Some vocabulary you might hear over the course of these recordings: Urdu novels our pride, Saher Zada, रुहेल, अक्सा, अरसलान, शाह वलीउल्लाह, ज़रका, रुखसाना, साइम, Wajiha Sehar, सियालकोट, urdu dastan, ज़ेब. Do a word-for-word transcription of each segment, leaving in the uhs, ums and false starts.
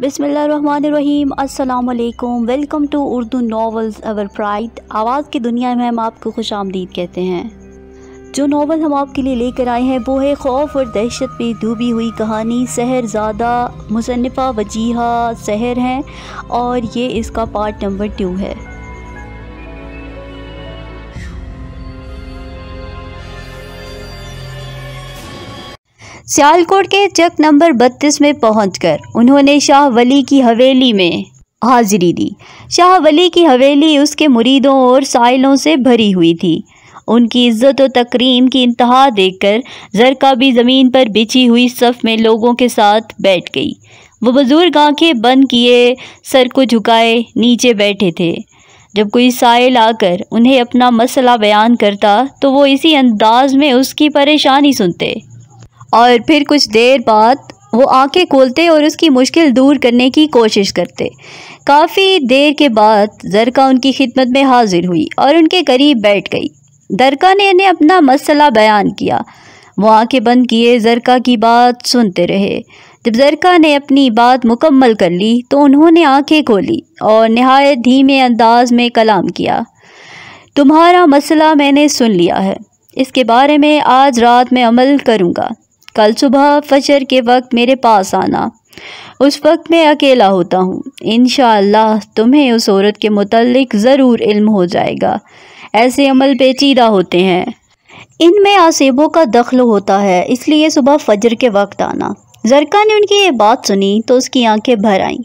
बिस्मिल्लाहिर्रहमानिर्रहीम, अस्सलाम वालेकुम। Welcome to Urdu novels our pride. आवाज़ की दुनिया में हम आपको खुश आमदीद कहते हैं। जो नावल हम आपके लिए लेकर आए हैं वो है खौफ और दहशत में डूबी हुई कहानी, सहर ज़ादा, मुसन्निफ़ा वजीहा सहर हैं और ये इसका पार्ट नंबर टू है। सियालकोट के चक नंबर बत्तीस में पहुंचकर उन्होंने शाह वली की हवेली में हाजिरी दी। शाह वली की हवेली उसके मुरीदों और साइलों से भरी हुई थी। उनकी इज्जत और तकरीम की इंतहा देखकर जरका भी ज़मीन पर बिछी हुई सफ़ में लोगों के साथ बैठ गई। वो बुजुर्ग आंखें बंद किए, सर को झुकाए नीचे बैठे थे। जब कोई साइल आकर उन्हें अपना मसला बयान करता तो वो इसी अंदाज में उसकी परेशानी सुनते और फिर कुछ देर बाद वो आंखें खोलते और उसकी मुश्किल दूर करने की कोशिश करते। काफ़ी देर के बाद जरका उनकी खिदमत में हाजिर हुई और उनके करीब बैठ गई। जरका ने उन्हें अपना मसला बयान किया। वो आंखें बंद किए जरका की बात सुनते रहे। जब जरका ने अपनी बात मुकम्मल कर ली तो उन्होंने आंखें खोली और नहायत धीमे अंदाज में कलाम किया। तुम्हारा मसला मैंने सुन लिया है, इसके बारे में आज रात में अमल करूँगा। कल सुबह फजर के वक्त मेरे पास आना, उस वक्त मैं अकेला होता हूँ। इंशाअल्लाह तुम्हें उस औरत के मुतालिक ज़रूर इल्म हो जाएगा। ऐसे अमल पेचीदा होते हैं, इनमें आसेबों का दखल होता है, इसलिए सुबह फजर के वक्त आना। जरका ने उनकी ये बात सुनी तो उसकी आंखें भर आईं।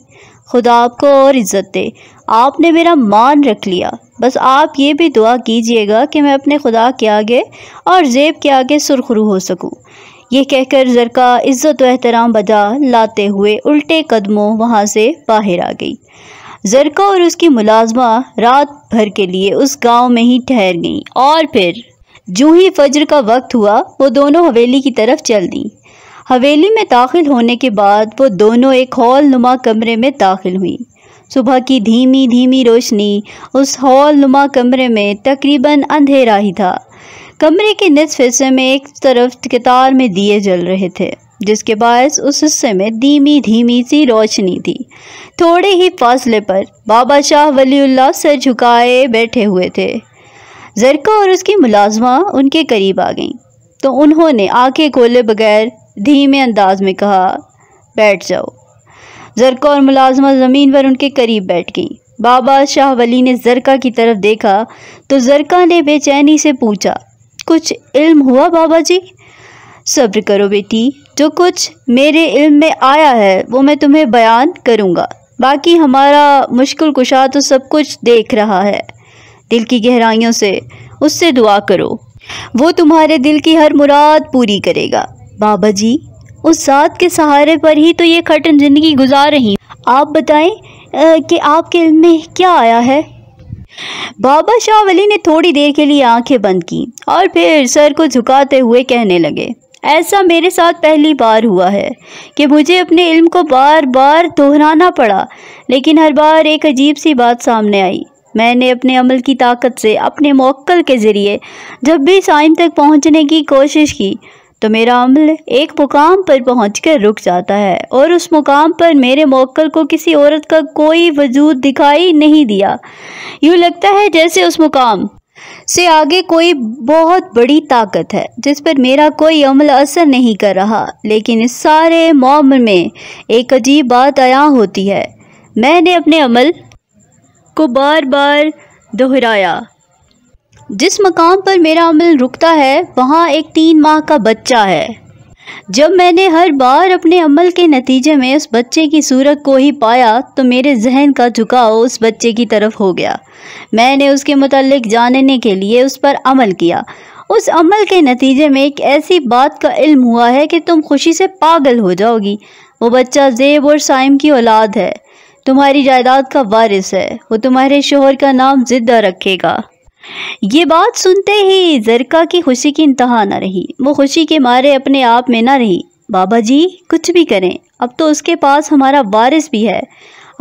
खुदा आपको और इज़्ज़त दे, आपने मेरा मान रख लिया। बस आप ये भी दुआ कीजिएगा कि मैं अपने खुदा के आगे और ज़ेब के आगे सुरखरू हो सकूँ। ये कहकर जरका इज़्ज़त व एहतराम बजा लाते हुए उल्टे कदमों वहाँ से बाहर आ गई। जरका और उसकी मुलाजमा रात भर के लिए उस गांव में ही ठहर गईं और फिर जूँ ही फजर का वक्त हुआ वो दोनों हवेली की तरफ चल दीं। हवेली में दाखिल होने के बाद वो दोनों एक हॉल नुमा कमरे में दाखिल हुईं। सुबह की धीमी धीमी रोशनी उस हॉल नुमा कमरे में तकरीबन अंधेरा ही था। कमरे के निस्फ हिस्से में एक तरफ कतार में दिए जल रहे थे, जिसके बायस उस हिस्से में धीमी धीमी सी रोशनी थी। थोड़े ही फासले पर बाबा शाह वलीउल्लाह सर झुकाए बैठे हुए थे। जरका और उसकी मुलाजमा उनके करीब आ गईं तो उन्होंने आंखें खोले बगैर धीमे अंदाज में कहा, बैठ जाओ। जरका और मुलाजमा ज़मीन पर उनके करीब बैठ गईं। बाबा शाह वली ने जरका की तरफ देखा तो जरका ने बेचैनी से पूछा, कुछ इल्म हुआ बाबा जी? सब्र करो बेटी, जो कुछ मेरे इल्म में आया है वो मैं तुम्हें बयान करूँगा। बाकी हमारा मुश्किल कुशा तो सब कुछ देख रहा है। दिल की गहराइयों से उससे दुआ करो, वो तुम्हारे दिल की हर मुराद पूरी करेगा। बाबा जी, उस ज़ात के सहारे पर ही तो ये खटन ज़िंदगी गुजार रही। आप बताएं कि आपके इल्म में क्या आया है? बाबा शाह वली ने थोड़ी देर के लिए आंखें बंद की और फिर सर को झुकाते हुए कहने लगे, ऐसा मेरे साथ पहली बार हुआ है कि मुझे अपने इल्म को बार बार दोहराना पड़ा, लेकिन हर बार एक अजीब सी बात सामने आई। मैंने अपने अमल की ताकत से, अपने मौक्कल के ज़रिए जब भी साइन तक पहुंचने की कोशिश की तो मेरा अमल एक मुकाम पर पहुंचकर रुक जाता है और उस मुकाम पर मेरे मौक़ल को किसी औरत का कोई वजूद दिखाई नहीं दिया। यूँ लगता है जैसे उस मुकाम से आगे कोई बहुत बड़ी ताकत है जिस पर मेरा कोई अमल असर नहीं कर रहा। लेकिन इस सारे मामले में एक अजीब बात आया होती है, मैंने अपने अमल को बार बार दोहराया। जिस मकाम पर मेरा अमल रुकता है वहाँ एक तीन माह का बच्चा है। जब मैंने हर बार अपने अमल के नतीजे में उस बच्चे की सूरत को ही पाया तो मेरे जहन का झुकाव उस बच्चे की तरफ हो गया। मैंने उसके मुतालिक जानने के लिए उस पर अमल किया। उस अमल के नतीजे में एक ऐसी बात का इल्म हुआ है कि तुम खुशी से पागल हो जाओगी। वो बच्चा ज़ेब और साइम की औलाद है, तुम्हारी जायदाद का वारिस है, वो तुम्हारे शोहर का नाम ज़िद्दा रखेगा। ये बात सुनते ही जरका की खुशी की इंतहा न रही। वो खुशी के मारे अपने आप में न रही। बाबा जी, कुछ भी करें, अब तो उसके पास हमारा वारिस भी है।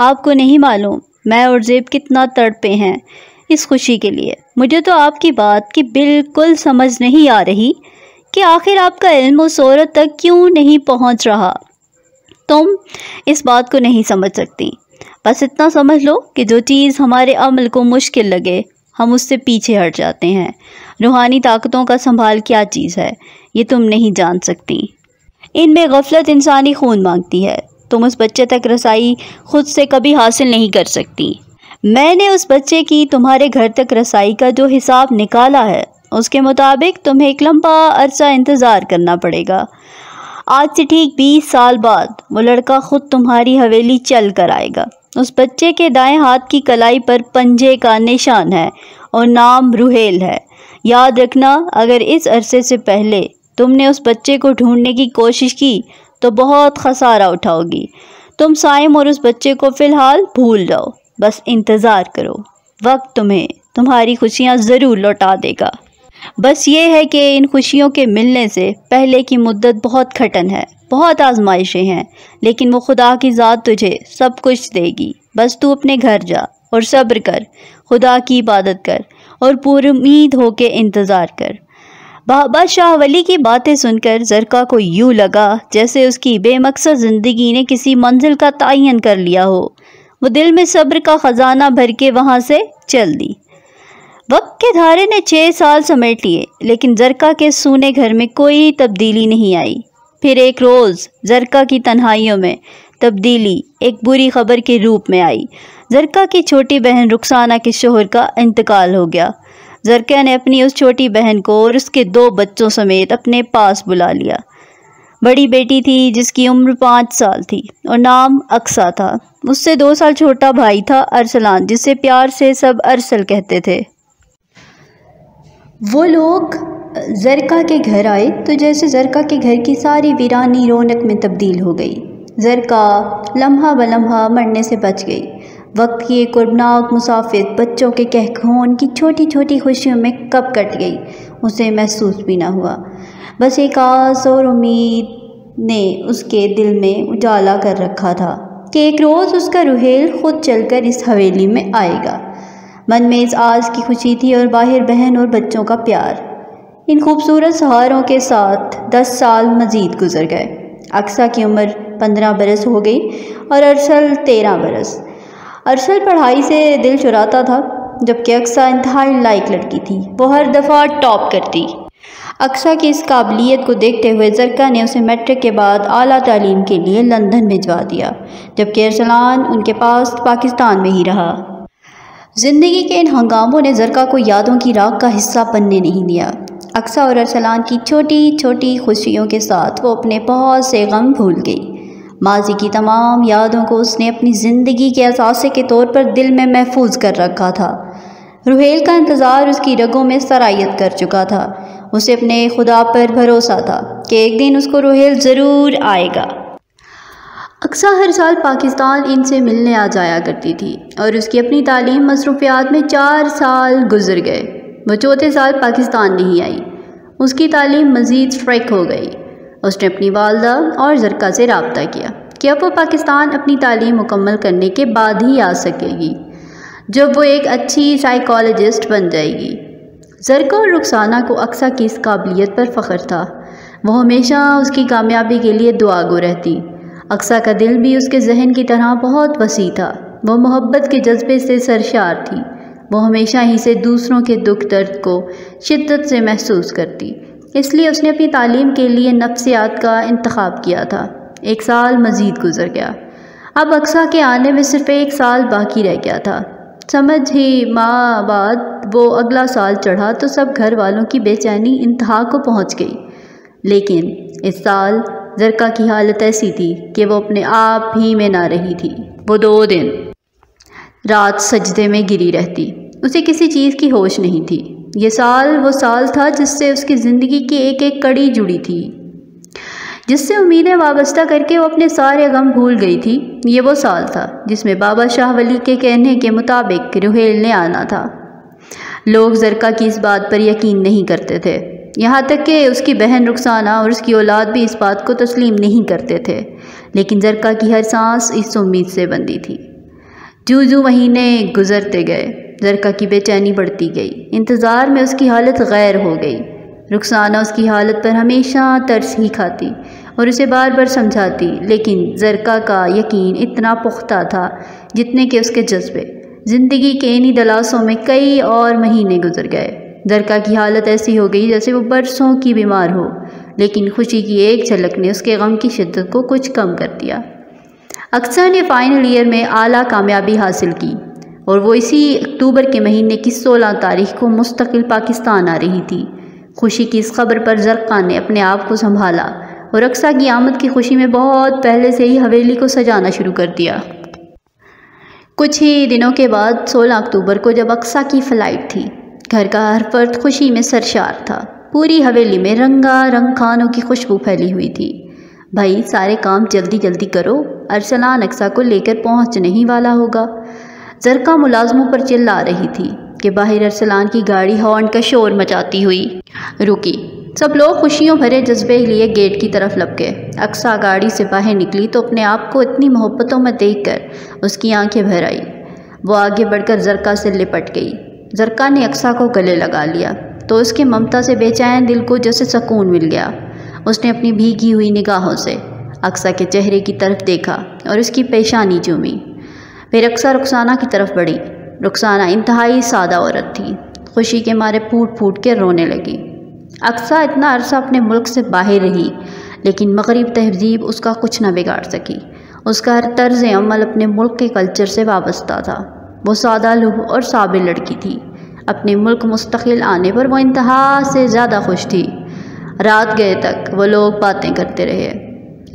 आपको नहीं मालूम मैं और ज़ेब कितना तड़पे हैं इस खुशी के लिए। मुझे तो आपकी बात की बिल्कुल समझ नहीं आ रही कि आखिर आपका इल्म उस औरत तक क्यों नहीं पहुंच रहा। तुम इस बात को नहीं समझ सकती। बस इतना समझ लो कि जो चीज़ हमारे अमल को मुश्किल लगे हम उससे पीछे हट जाते हैं। रूहानी ताकतों का संभाल क्या चीज़ है ये तुम नहीं जान सकती। इनमें गफलत इंसानी खून मांगती है। तुम उस बच्चे तक रसाई खुद से कभी हासिल नहीं कर सकती। मैंने उस बच्चे की तुम्हारे घर तक रसाई का जो हिसाब निकाला है उसके मुताबिक तुम्हें एक लंबा अरसा इंतज़ार करना पड़ेगा। आज से ठीक बीस साल बाद वो लड़का ख़ुद तुम्हारी हवेली चल कर आएगा। उस बच्चे के दाएं हाथ की कलाई पर पंजे का निशान है और नाम रुहेल है। याद रखना, अगर इस अरसे से पहले तुमने उस बच्चे को ढूंढने की कोशिश की तो बहुत खसारा उठाओगी। तुम साइम और उस बच्चे को फ़िलहाल भूल जाओ, बस इंतज़ार करो। वक्त तुम्हें तुम्हारी खुशियाँ ज़रूर लौटा देगा। बस ये है कि इन खुशियों के मिलने से पहले की मुद्दत बहुत खटन है, बहुत आजमाइशें हैं, लेकिन वो खुदा की ज़ात तुझे सब कुछ देगी। बस तू अपने घर जा और सब्र कर, खुदा की इबादत कर और पूरी उम्मीद हो के इंतज़ार कर। बाबा शाह वली की बातें सुनकर ज़रका को यूँ लगा जैसे उसकी बेमकसद ज़िंदगी ने किसी मंजिल का तयन कर लिया हो। वो दिल में सब्र का ख़जाना भर के वहाँ से चल दी। वक्त के धारे ने छः साल समेट लिए, लेकिन ज़रका के सूने घर में कोई तब्दीली नहीं आई। फिर एक रोज़ ज़रका की तन्हाइयों में तब्दीली एक बुरी खबर के रूप में आई। ज़रका की छोटी बहन रुखसाना के शोहर का इंतकाल हो गया। ज़रका ने अपनी उस छोटी बहन को और उसके दो बच्चों समेत अपने पास बुला लिया। बड़ी बेटी थी जिसकी उम्र पाँच साल थी और नाम अक्सा था। उससे दो साल छोटा भाई था अरसलान, जिसे प्यार से सब अरसल कहते थे। वो लोग ज़रका के घर आए तो जैसे ज़रका के घर की सारी वीरानी रौनक में तब्दील हो गई। ज़रका लम्हा ब लम्हा मरने से बच गई। वक्त की एक कुर्बनाक मुसाफिर बच्चों के कहकों उनकी छोटी छोटी खुशियों में कब कट गई उसे महसूस भी ना हुआ। बस एक आस और उम्मीद ने उसके दिल में उजाला कर रखा था कि एक रोज़ उसका रुहेल खुद चलकर इस हवेली में आएगा। मन में इस आस की खुशी थी और बाहर बहन और बच्चों का प्यार। इन खूबसूरत सहारों के साथ दस साल मज़ीद गुजर गए। अक्सा की उम्र पंद्रह बरस हो गई और अरसल तेरह बरस। अरसल पढ़ाई से दिल चुराता था, जबकि अक्सा इंतहाई लायक लड़की थी। वो हर दफ़ा टॉप करती। अक्सा की इस काबिलियत को देखते हुए ज़रका ने उसे मैट्रिक के बाद आला तालीम के लिए लंदन भिजवा दिया, जबकि अरसलान उनके पास पाकिस्तान में ही रहा। ज़िंदगी के इन हंगामों ने ज़रका को यादों की राख का हिस्सा बनने नहीं दिया। अक्सा और अरसलान की छोटी छोटी खुशियों के साथ वो अपने बहुत से गम भूल गई। माजी की तमाम यादों को उसने अपनी ज़िंदगी के असासे के तौर पर दिल में महफूज कर रखा था। रुहेल का इंतज़ार उसकी रगों में सरायत कर चुका था। उसे अपने खुदा पर भरोसा था कि एक दिन उसको रुहेल ज़रूर आएगा। अक्सा हर साल पाकिस्तान इनसे मिलने आ जाया करती थी और उसकी अपनी तालीम मसरूफियात में चार साल गुजर गए। वो चौथे साल पाकिस्तान नहीं आई। उसकी तालीम मज़ीद फ्रैक हो गई। उसने अपनी वालदा और ज़रका से रब्ता किया कि अब वो पाकिस्तान अपनी तालीम मुकम्मल करने के बाद ही आ सकेगी, जब वो एक अच्छी साइकोलॉजिस्ट बन जाएगी। ज़रका और रुखसाना को अक्सा की इस काबिलियत पर फ़ख्र था। वो हमेशा उसकी कामयाबी के लिए दुआगो रहती। अक्सा का दिल भी उसके जहन की तरह बहुत वसी था। वो मोहब्बत के जज्बे से सरशार थी। वो हमेशा ही से दूसरों के दुख दर्द को शिद्दत से महसूस करती। इसलिए उसने अपनी तालीम के लिए नफ्सियात का इंतखाब किया था। एक साल मज़ीद गुजर गया। अब अक्सा के आने में सिर्फ़ एक साल बाकी रह गया था। समझ ही माह बाद वो अगला साल चढ़ा तो सब घर वालों की बेचैनी इंतहा को पहुँच गई। लेकिन इस साल ज़रका की हालत ऐसी थी कि वो अपने आप ही में ना रही थी। वो दो दिन रात सजदे में गिरी रहती। उसे किसी चीज़ की होश नहीं थी। ये साल वो साल था जिससे उसकी ज़िंदगी की एक एक कड़ी जुड़ी थी, जिससे उम्मीदें वाबस्ता करके वो अपने सारे गम भूल गई थी। ये वो साल था जिसमें बाबा शाह वली के कहने के मुताबिक रुहेल ने आना था। लोग ज़रका की इस बात पर यकीन नहीं करते थे, यहाँ तक कि उसकी बहन रुखसाना और उसकी औलाद भी इस बात को तस्लीम नहीं करते थे। लेकिन ज़रका की हर सांस इस उम्मीद से बंधी थी। जूँ जूँ महीने गुजरते गए, ज़रका की बेचैनी बढ़ती गई। इंतज़ार में उसकी हालत गैर हो गई। रुखसाना उसकी हालत पर हमेशा तरस ही खाती और उसे बार बार समझाती, लेकिन ज़रका का यकीन इतना पुख्ता था जितने कि उसके जज्बे। ज़िंदगी के इन्हीं दलासों में कई और महीने गुजर गए। ज़रका की हालत ऐसी हो गई जैसे वो बरसों की बीमार हो, लेकिन खुशी की एक झलक ने उसके गम की शिद्दत को कुछ कम कर दिया। अक्सर ने फ़ाइनल ईयर में आला कामयाबी हासिल की और वो इसी अक्टूबर के महीने की सोलह तारीख को मुस्तकिल पाकिस्तान आ रही थी। खुशी की इस खबर पर ज़रका ने अपने आप को संभाला और रक्सा की आमद की खुशी में बहुत पहले से ही हवेली को सजाना शुरू कर दिया। कुछ ही दिनों के बाद सोलह अक्टूबर को जब रक्सा की फ़्लाइट थी, घर का हर फर्द खुशी में सरशार था। पूरी हवेली में रंगा रंग खानों की खुशबू फैली हुई थी। भाई सारे काम जल्दी जल्दी करो, अरसलान अक्सा को लेकर पहुंचने ही वाला होगा। ज़रका मुलाजमों पर चिल्ला रही थी कि बाहर अरसलान की गाड़ी हॉर्न का शोर मचाती हुई रुकी। सब लोग खुशियों भरे जज्बे लिए गेट की तरफ लपके। अक्सा गाड़ी से बाहर निकली तो अपने आप को इतनी मोहब्बतों में देख कर उसकी आँखें भर आई। वो आगे बढ़कर ज़रका से लिपट गई। ज़रका ने अक्सा को गले लगा लिया तो उसके ममता से बेचैन दिल को जैसे सकून मिल गया। उसने अपनी भीगी हुई निगाहों से अक्सा के चेहरे की तरफ देखा और उसकी पेशानी चूमी। फिर अक्सा रुखसाना की तरफ बढ़ी। रुखसाना इंतहाई सादा औरत थी। खुशी के मारे फूट फूट के रोने लगी। अक्सा इतना अरसा अपने मुल्क से बाहर रही, लेकिन मगरिब तहजीब उसका कुछ ना बिगाड़ सकी। उसका हर तर्ज अमल अपने मुल्क के कल्चर से वाबस्ता था। वो सादा लुह और साबिर लड़की थी। अपने मुल्क मुस्तकिल आने पर वो इंतहा से ज़्यादा खुश थी। रात गए तक वो लोग बातें करते रहे।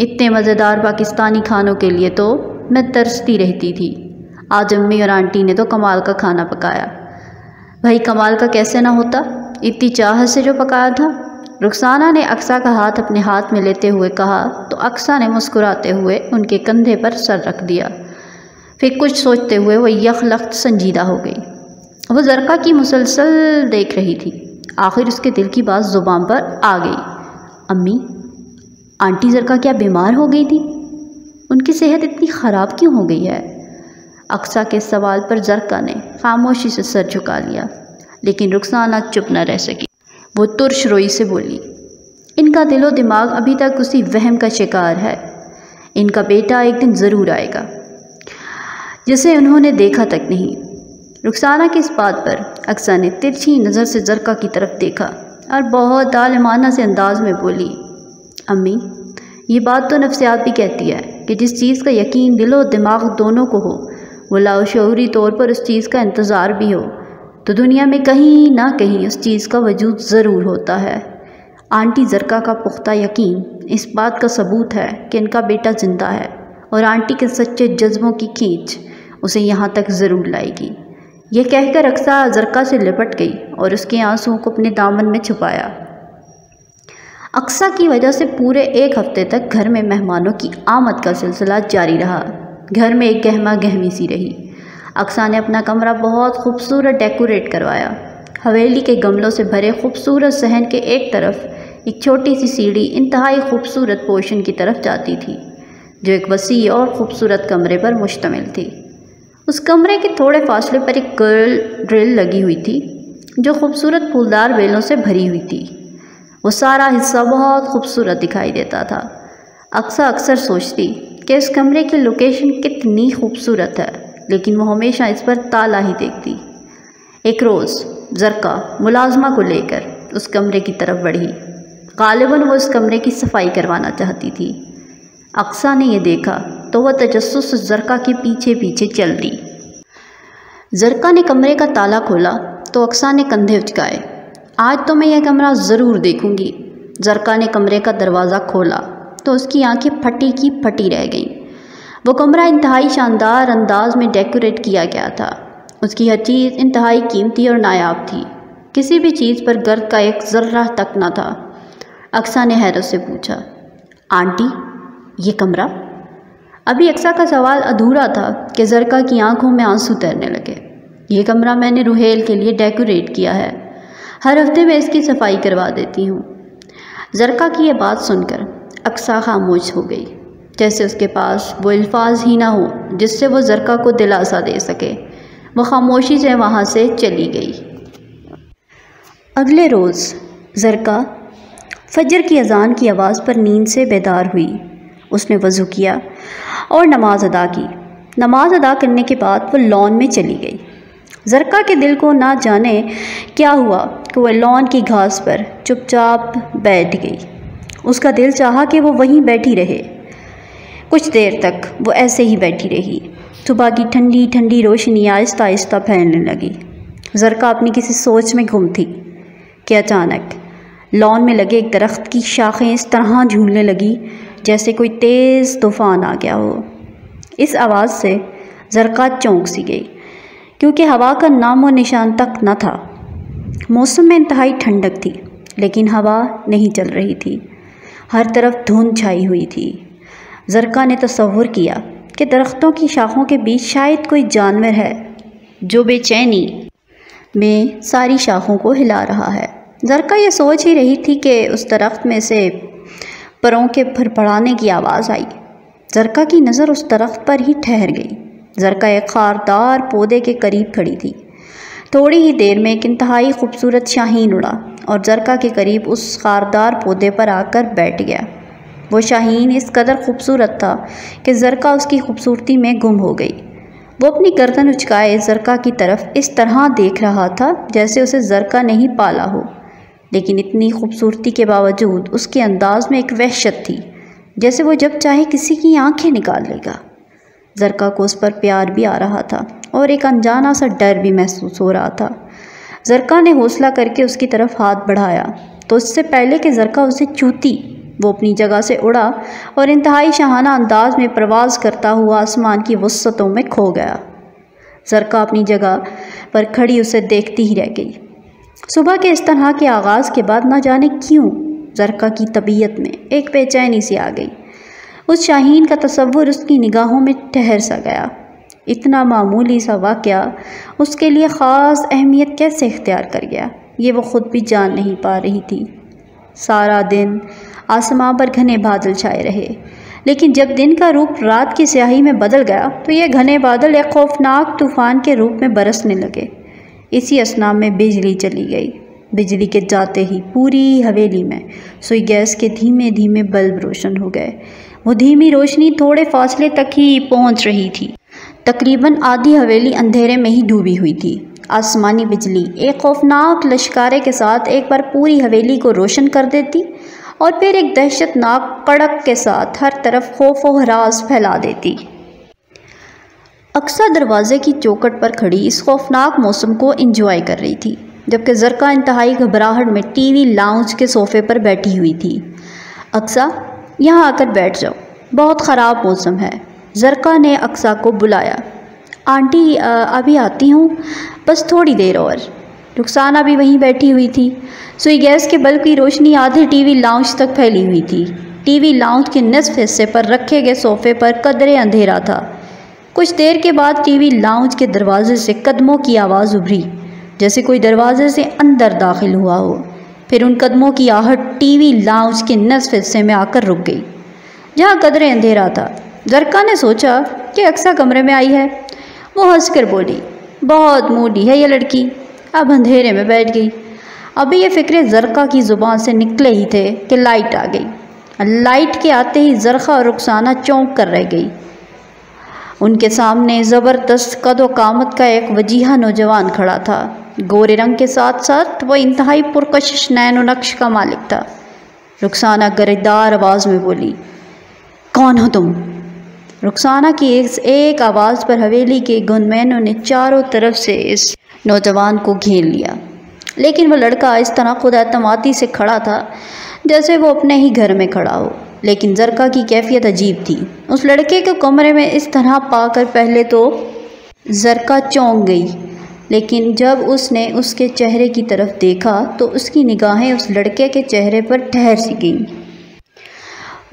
इतने मज़ेदार पाकिस्तानी खानों के लिए तो मैं तरसती रहती थी। आज अम्मी और आंटी ने तो कमाल का खाना पकाया। भाई कमाल का कैसे ना होता, इतनी चाहत से जो पकाया था। रुखसाना ने अक्सा का हाथ अपने हाथ में लेते हुए कहा तो अक्सा ने मुस्कुराते हुए उनके कंधे पर सर रख दिया। फिर कुछ सोचते हुए वह यकलख्त संजीदा हो गई। वह ज़रका की मुसलसल देख रही थी। आखिर उसके दिल की बात ज़ुबान पर आ गई। अम्मी, आंटी ज़रका क्या बीमार हो गई थी? उनकी सेहत इतनी ख़राब क्यों हो गई है? अक्सा के सवाल पर ज़रका ने खामोशी से सर झुका लिया, लेकिन रुखसाना चुप न रह सकी। वो तुर्श रोई से बोली, इनका दिलो दिमाग अभी तक उसी वहम का शिकार है। इनका बेटा एक दिन ज़रूर आएगा जिसे उन्होंने देखा तक नहीं। रुखसाना की इस बात पर अक्सा ने तिरछी नज़र से ज़रका की तरफ देखा और बहुत आलिमाना से अंदाज में बोली, अम्मी, ये बात तो नफ्सियात भी कहती है कि जिस चीज़ का यकीन दिलो दिमाग दोनों को हो, वो लाशऊरी तौर पर उस चीज़ का इंतज़ार भी हो, तो दुनिया में कहीं ना कहीं उस चीज़ का वजूद ज़रूर होता है। आंटी ज़रका का पुख्ता यकीन इस बात का सबूत है कि इनका बेटा ज़िंदा है और आंटी के सच्चे जज्बों की खींच उसे यहाँ तक ज़रूर लाएगी। यह कहकर अक्सा ज़रका से लिपट गई और उसके आंसुओं को अपने दामन में छुपाया। अक्सा की वजह से पूरे एक हफ्ते तक घर में मेहमानों की आमद का सिलसिला जारी रहा। घर में एक गहमा गहमी सी रही। अक्सा ने अपना कमरा बहुत खूबसूरत डेकोरेट करवाया। हवेली के गमलों से भरे खूबसूरत सहन के एक तरफ एक छोटी सी सीढ़ी इंतहाई खूबसूरत पोर्शन की तरफ जाती थी, जो एक वसी और ख़ूबसूरत कमरे पर मुश्तमिल थी। उस कमरे के थोड़े फासले पर एक गर्ल ड्रिल लगी हुई थी, जो खूबसूरत फूलदार बेलों से भरी हुई थी। वो सारा हिस्सा बहुत खूबसूरत दिखाई देता था। अक्सा अक्सर सोचती कि इस कमरे की लोकेशन कितनी खूबसूरत है, लेकिन वो हमेशा इस पर ताला ही देखती। एक रोज़ ज़रका मुलाजमा को लेकर उस कमरे की तरफ बढ़ी। गालिबन वो इस कमरे की सफाई करवाना चाहती थी। अक्सा ने यह देखा तो वह तजस्सुस से ज़रका के पीछे पीछे चल दी। ज़रका ने कमरे का ताला खोला तो अक्सा ने कंधे उचकाए। आज तो मैं यह कमरा ज़रूर देखूंगी। ज़रका ने कमरे का दरवाज़ा खोला तो उसकी आंखें फटी की फटी रह गईं। वो कमरा इंतहाई शानदार अंदाज में डेकोरेट किया गया था। उसकी हर चीज़ इंतहाई कीमती और नायाब थी। किसी भी चीज़ पर गर्द का एक ज़र्रा तक न था। अक्सा ने हैरत से पूछा, आंटी, ये कमरा? अभी अक्सा का सवाल अधूरा था कि ज़रका की आंखों में आंसू तैरने लगे। ये कमरा मैंने रुहेल के लिए डेकोरेट किया है। हर हफ्ते मैं इसकी सफाई करवा देती हूँ। ज़रका की यह बात सुनकर अक्सा खामोश हो गई, जैसे उसके पास वो अल्फाज ही ना हो जिससे वो ज़रका को दिलासा दे सके। वो खामोशी से वहाँ से चली गई। अगले रोज़ ज़रका फजर की अजान की आवाज़ पर नींद से बेदार हुई। उसने वज़ू किया और नमाज अदा की। नमाज अदा करने के बाद वो लॉन में चली गई। ज़रका के दिल को ना जाने क्या हुआ कि वह लॉन की घास पर चुपचाप बैठ गई। उसका दिल चाहा कि वो वहीं बैठी रहे। कुछ देर तक वो ऐसे ही बैठी रही। सुबह की ठंडी ठंडी रोशनी आहिस्ता आहिस्ता फैलने लगी। ज़रका अपनी किसी सोच में गुम थी कि अचानक लॉन में लगे एक दरख्त की शाखें इस तरह झूलने लगी जैसे कोई तेज़ तूफ़ान आ गया हो। इस आवाज़ से ज़रका चौंक सी गई क्योंकि हवा का नाम व निशान तक न था। मौसम में इंतहाई ठंडक थी लेकिन हवा नहीं चल रही थी। हर तरफ धुंध छाई हुई थी। ज़रका ने तसव्वुर किया कि दरख्तों की शाखों के बीच शायद कोई जानवर है जो बेचैनी में सारी शाखों को हिला रहा है। ज़रका ये सोच ही रही थी कि उस दरख्त में से परों के फड़फड़ाने की आवाज़ आई। ज़रका की नज़र उस दरख्त पर ही ठहर गई। ज़रका एक खारदार पौधे के करीब खड़ी थी। थोड़ी ही देर में एक इंतहाई खूबसूरत शाहीन उड़ा और ज़रका के करीब उस खारदार पौधे पर आकर बैठ गया। वो शाहीन इस कदर खूबसूरत था कि ज़रका उसकी खूबसूरती में गुम हो गई। वो अपनी गर्दन उचकाए ज़रका की तरफ इस तरह देख रहा था जैसे उसे ज़रका नहीं पाला हो। लेकिन इतनी खूबसूरती के बावजूद उसके अंदाज़ में एक वहशत थी जैसे वो जब चाहे किसी की आंखें निकाल लेगा। ज़रका को उस पर प्यार भी आ रहा था और एक अनजाना सा डर भी महसूस हो रहा था। ज़रका ने हौसला करके उसकी तरफ हाथ बढ़ाया तो उससे पहले कि ज़रका उसे चूती वो अपनी जगह से उड़ा और इंतहाई शाहाना अंदाज में परवाज़ करता हुआ आसमान की वसतों में खो गया। ज़रका अपनी जगह पर खड़ी उसे देखती ही रह गई। सुबह के इस तरह के आगाज़ के बाद ना जाने क्यों ज़रका की तबीयत में एक बेचैनी सी आ गई। उस शाहीन का तसव्वुर उसकी निगाहों में ठहर सा गया। इतना मामूली सा वाक़या उसके लिए ख़ास अहमियत कैसे इख्तियार कर गया ये वो ख़ुद भी जान नहीं पा रही थी। सारा दिन आसमां पर घने बादल छाए रहे लेकिन जब दिन का रूप रात की स्याही में बदल गया तो ये घने बादल एक खौफनाक तूफ़ान के रूप में बरसने लगे। इसी असना में बिजली चली गई। बिजली के जाते ही पूरी हवेली में सुई गैस के धीमे धीमे बल्ब रोशन हो गए। वो धीमी रोशनी थोड़े फासले तक ही पहुंच रही थी। तकरीबन आधी हवेली अंधेरे में ही डूबी हुई थी। आसमानी बिजली एक खौफनाक लश्कारे के साथ एक बार पूरी हवेली को रोशन कर देती और फिर एक दहशतनाक कड़क के साथ हर तरफ खौफ और हरास फैला देती। अक्सा दरवाज़े की चौखट पर खड़ी इस खौफनाक मौसम को एंजॉय कर रही थी जबकि ज़रका इंतहाई घबराहट में टीवी लाउंज के सोफ़े पर बैठी हुई थी। अक्सा, यहाँ आकर बैठ जाओ, बहुत ख़राब मौसम है। ज़रका ने अक्सा को बुलाया। आंटी अभी आती हूँ, बस थोड़ी देर और। रुखसाना भी वहीं बैठी हुई थी। सुई गैस के बल्ब की रोशनी आधे टीवी लाउंज तक फैली हुई थी। टीवी लाउंज के निसफ हिस्से पर रखे गए सोफ़े पर कदरे अंधेरा था। कुछ देर के बाद टीवी लाउंज के दरवाजे से कदमों की आवाज़ उभरी जैसे कोई दरवाजे से अंदर दाखिल हुआ हो। फिर उन कदमों की आहट टीवी लाउंज के निसफ हिस्से में आकर रुक गई जहाँ कदरे अंधेरा था। ज़रका ने सोचा कि अक्सा कमरे में आई है। वो हंसकर बोली, बहुत मूडी है ये लड़की, अब अंधेरे में बैठ गई। अभी ये फ़िक्रे ज़रका की ज़ुबान से निकले ही थे कि लाइट आ गई। लाइट के आते ही ज़रका और रुखसाना चौंक कर रह गई। उनके सामने ज़बरदस्त कद व कामत का एक वजीहा नौजवान खड़ा था। गोरे रंग के साथ साथ वह इंतहाई पुरकशिश नैन व नक्श का मालिक था। रुखसाना गरेदार आवाज़ में बोली, कौन हो तुम? रुखसाना की इस एक आवाज़ पर हवेली के गुनमैनों ने चारों तरफ से इस नौजवान को घेर लिया। लेकिन वह लड़का इस तरह खुद एतमादी से खड़ा था जैसे वो अपने ही घर में खड़ा हो। लेकिन ज़रका की कैफियत अजीब थी। उस लड़के को कमरे में इस तरह पाकर पहले तो ज़रका चौंक गई लेकिन जब उसने उसके चेहरे की तरफ देखा तो उसकी निगाहें उस लड़के के चेहरे पर ठहर सी गईं।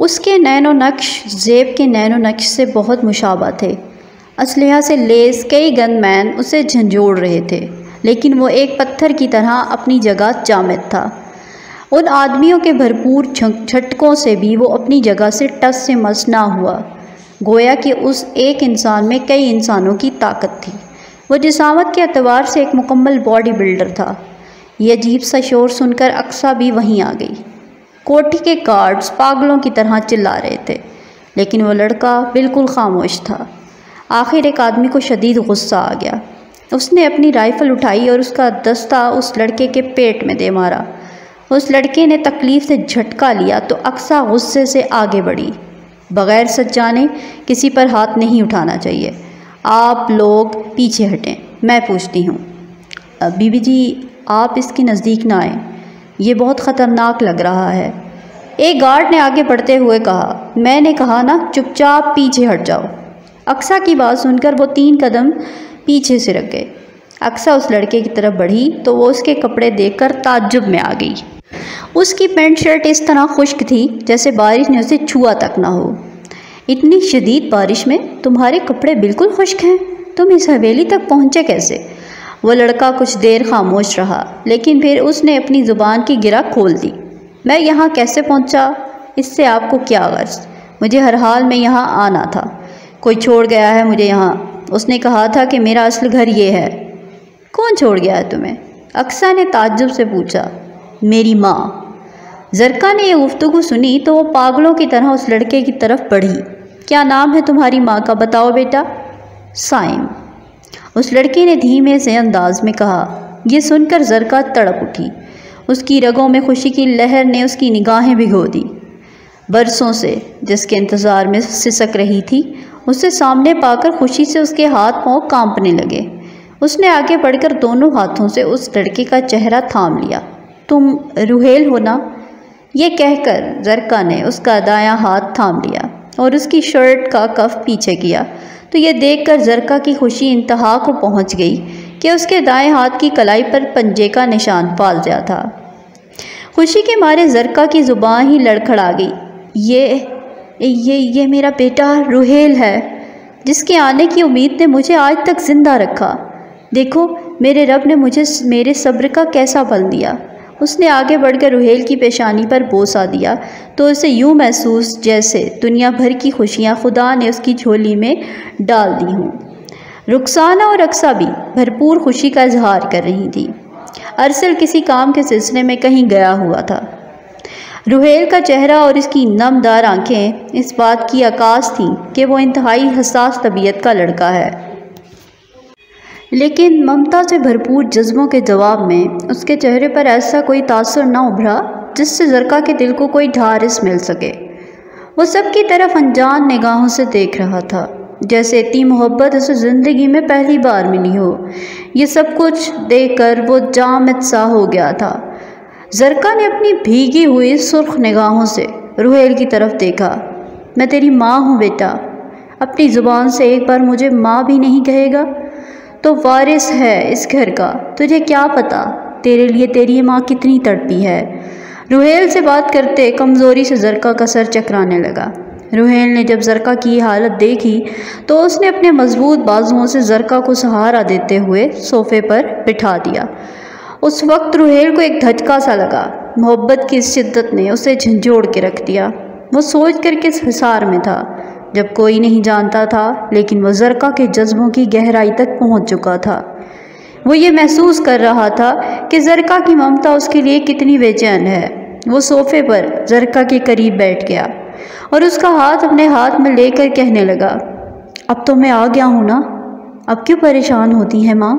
उसके नैनो नक्श ज़ेब के नैनो नक्श से बहुत मुशाबा थे। असलहा से लेस कई गनमैन उसे झंझोड़ रहे थे लेकिन वो एक पत्थर की तरह अपनी जगह जामिद था। उन आदमियों के भरपूर झटकों से भी वो अपनी जगह से टस से मस ना हुआ। गोया कि उस एक इंसान में कई इंसानों की ताकत थी। वो जिसामत के अतबार से एक मुकम्मल बॉडी बिल्डर था। यह अजीब सा शोर सुनकर अक्सा भी वहीं आ गई। कोठी के गार्ड्स पागलों की तरह चिल्ला रहे थे, लेकिन वो लड़का बिल्कुल खामोश था। आखिर एक आदमी को शदीद गुस्सा आ गया। उसने अपनी राइफ़ल उठाई और उसका दस्ता उस लड़के के पेट में दे मारा। उस लड़के ने तकलीफ़ से झटका लिया तो अक्सा गुस्से से आगे बढ़ी। बग़ैर सच जाने किसी पर हाथ नहीं उठाना चाहिए। आप लोग पीछे हटें। मैं पूछती हूँ, बीबी जी आप इसके नज़दीक ना आएँ, ये बहुत ख़तरनाक लग रहा है। एक गार्ड ने आगे बढ़ते हुए कहा। मैंने कहा ना, चुपचाप पीछे हट जाओ। अक्सा की बात सुनकर वो तीन कदम पीछे से रख गए। अक्सा उस लड़के की तरफ बढ़ी तो वो उसके कपड़े देखकर ताज्जुब में आ गई। उसकी पेंट शर्ट इस तरह खुश्क थी जैसे बारिश ने उसे छुआ तक ना हो। इतनी शदीद बारिश में तुम्हारे कपड़े बिल्कुल खुश्क हैं, तुम इस हवेली तक पहुँचे कैसे? वो लड़का कुछ देर खामोश रहा, लेकिन फिर उसने अपनी ज़ुबान की गिरा खोल दी। मैं यहाँ कैसे पहुँचा, इससे आपको क्या गर्ज? मुझे हर हाल में यहाँ आना था। कोई छोड़ गया है मुझे यहाँ। उसने कहा था कि मेरा असल घर ये है। कौन छोड़ गया है तुम्हें? अक्सा ने ताज्जुब से पूछा। मेरी माँ। जरका ने यह गुफ्तगू सुनी तो वो पागलों की तरह उस लड़के की तरफ बढ़ी। क्या नाम है तुम्हारी माँ का, बताओ बेटा। साइम, उस लड़के ने धीमे से अंदाज में कहा। यह सुनकर जरका तड़प उठी। उसकी रगों में खुशी की लहर ने उसकी निगाहें भिगो दी। बरसों से जिसके इंतज़ार में सिसक रही थी, उसे सामने पाकर खुशी से उसके हाथ पाँव कांपने लगे। उसने आगे बढ़कर दोनों हाथों से उस लड़के का चेहरा थाम लिया। तुम रुहेल हो ना? ये कहकर जरका ने उसका दायां हाथ थाम लिया और उसकी शर्ट का कफ पीछे किया तो यह देखकर जरका की खुशी इंतहा को पहुंच गई कि उसके दाएं हाथ की कलाई पर पंजे का निशान पाल गया था। खुशी के मारे जरका की ज़ुबान ही लड़खड़ा गई। ये ये ये मेरा बेटा रुहेल है, जिसके आने की उम्मीद ने मुझे आज तक ज़िंदा रखा। देखो मेरे रब ने मुझे मेरे सब्र का कैसा फल दिया। उसने आगे बढ़कर रुहेल की पेशानी पर बोसा दिया तो उसे यूँ महसूस जैसे दुनिया भर की खुशियाँ खुदा ने उसकी झोली में डाल दी हों। रुखसाना और अक्सा भी भरपूर खुशी का इजहार कर रही थी। अरसल किसी काम के सिलसिले में कहीं गया हुआ था। रुहेल का चेहरा और इसकी नमदार आंखें इस बात की अकाश थीं कि वो इंतहाई हसास तबीयत का लड़का है, लेकिन ममता से भरपूर जज्बों के जवाब में उसके चेहरे पर ऐसा कोई तासर ना उभरा जिससे जरका के दिल को कोई ढारिस मिल सके। वो सबकी तरफ अनजान निगाहों से देख रहा था, जैसे इतनी मोहब्बत उसे ज़िंदगी में पहली बार मिली हो। ये सब कुछ देखकर वो जामिद सा हो गया था। जरका ने अपनी भीगी हुई सुर्ख निगाहों से रुहेल की तरफ देखा। मैं तेरी माँ हूँ बेटा। अपनी ज़ुबान से एक बार मुझे माँ भी नहीं कहेगा तो वारिस है इस घर का, तुझे क्या पता तेरे लिए तेरी माँ कितनी तड़पी है। रुहेल से बात करते कमज़ोरी से जरका का सर चकराने लगा। रुहेल ने जब जरका की हालत देखी तो उसने अपने मजबूत बाजुओं से जरका को सहारा देते हुए सोफ़े पर बिठा दिया। उस वक्त रुहेल को एक धक्का सा लगा। मोहब्बत की इस शिद्दत ने उसे झंझोड़ के रख दिया। वो सोच कर किस हिसार में था जब कोई नहीं जानता था, लेकिन वो जरका के जज्बों की गहराई तक पहुंच चुका था। वो ये महसूस कर रहा था कि जरका की ममता उसके लिए कितनी बेचैन है। वो सोफ़े पर जरका के करीब बैठ गया और उसका हाथ अपने हाथ में लेकर कहने लगा। अब तो मैं आ गया हूँ ना, अब क्यों परेशान होती है माँ?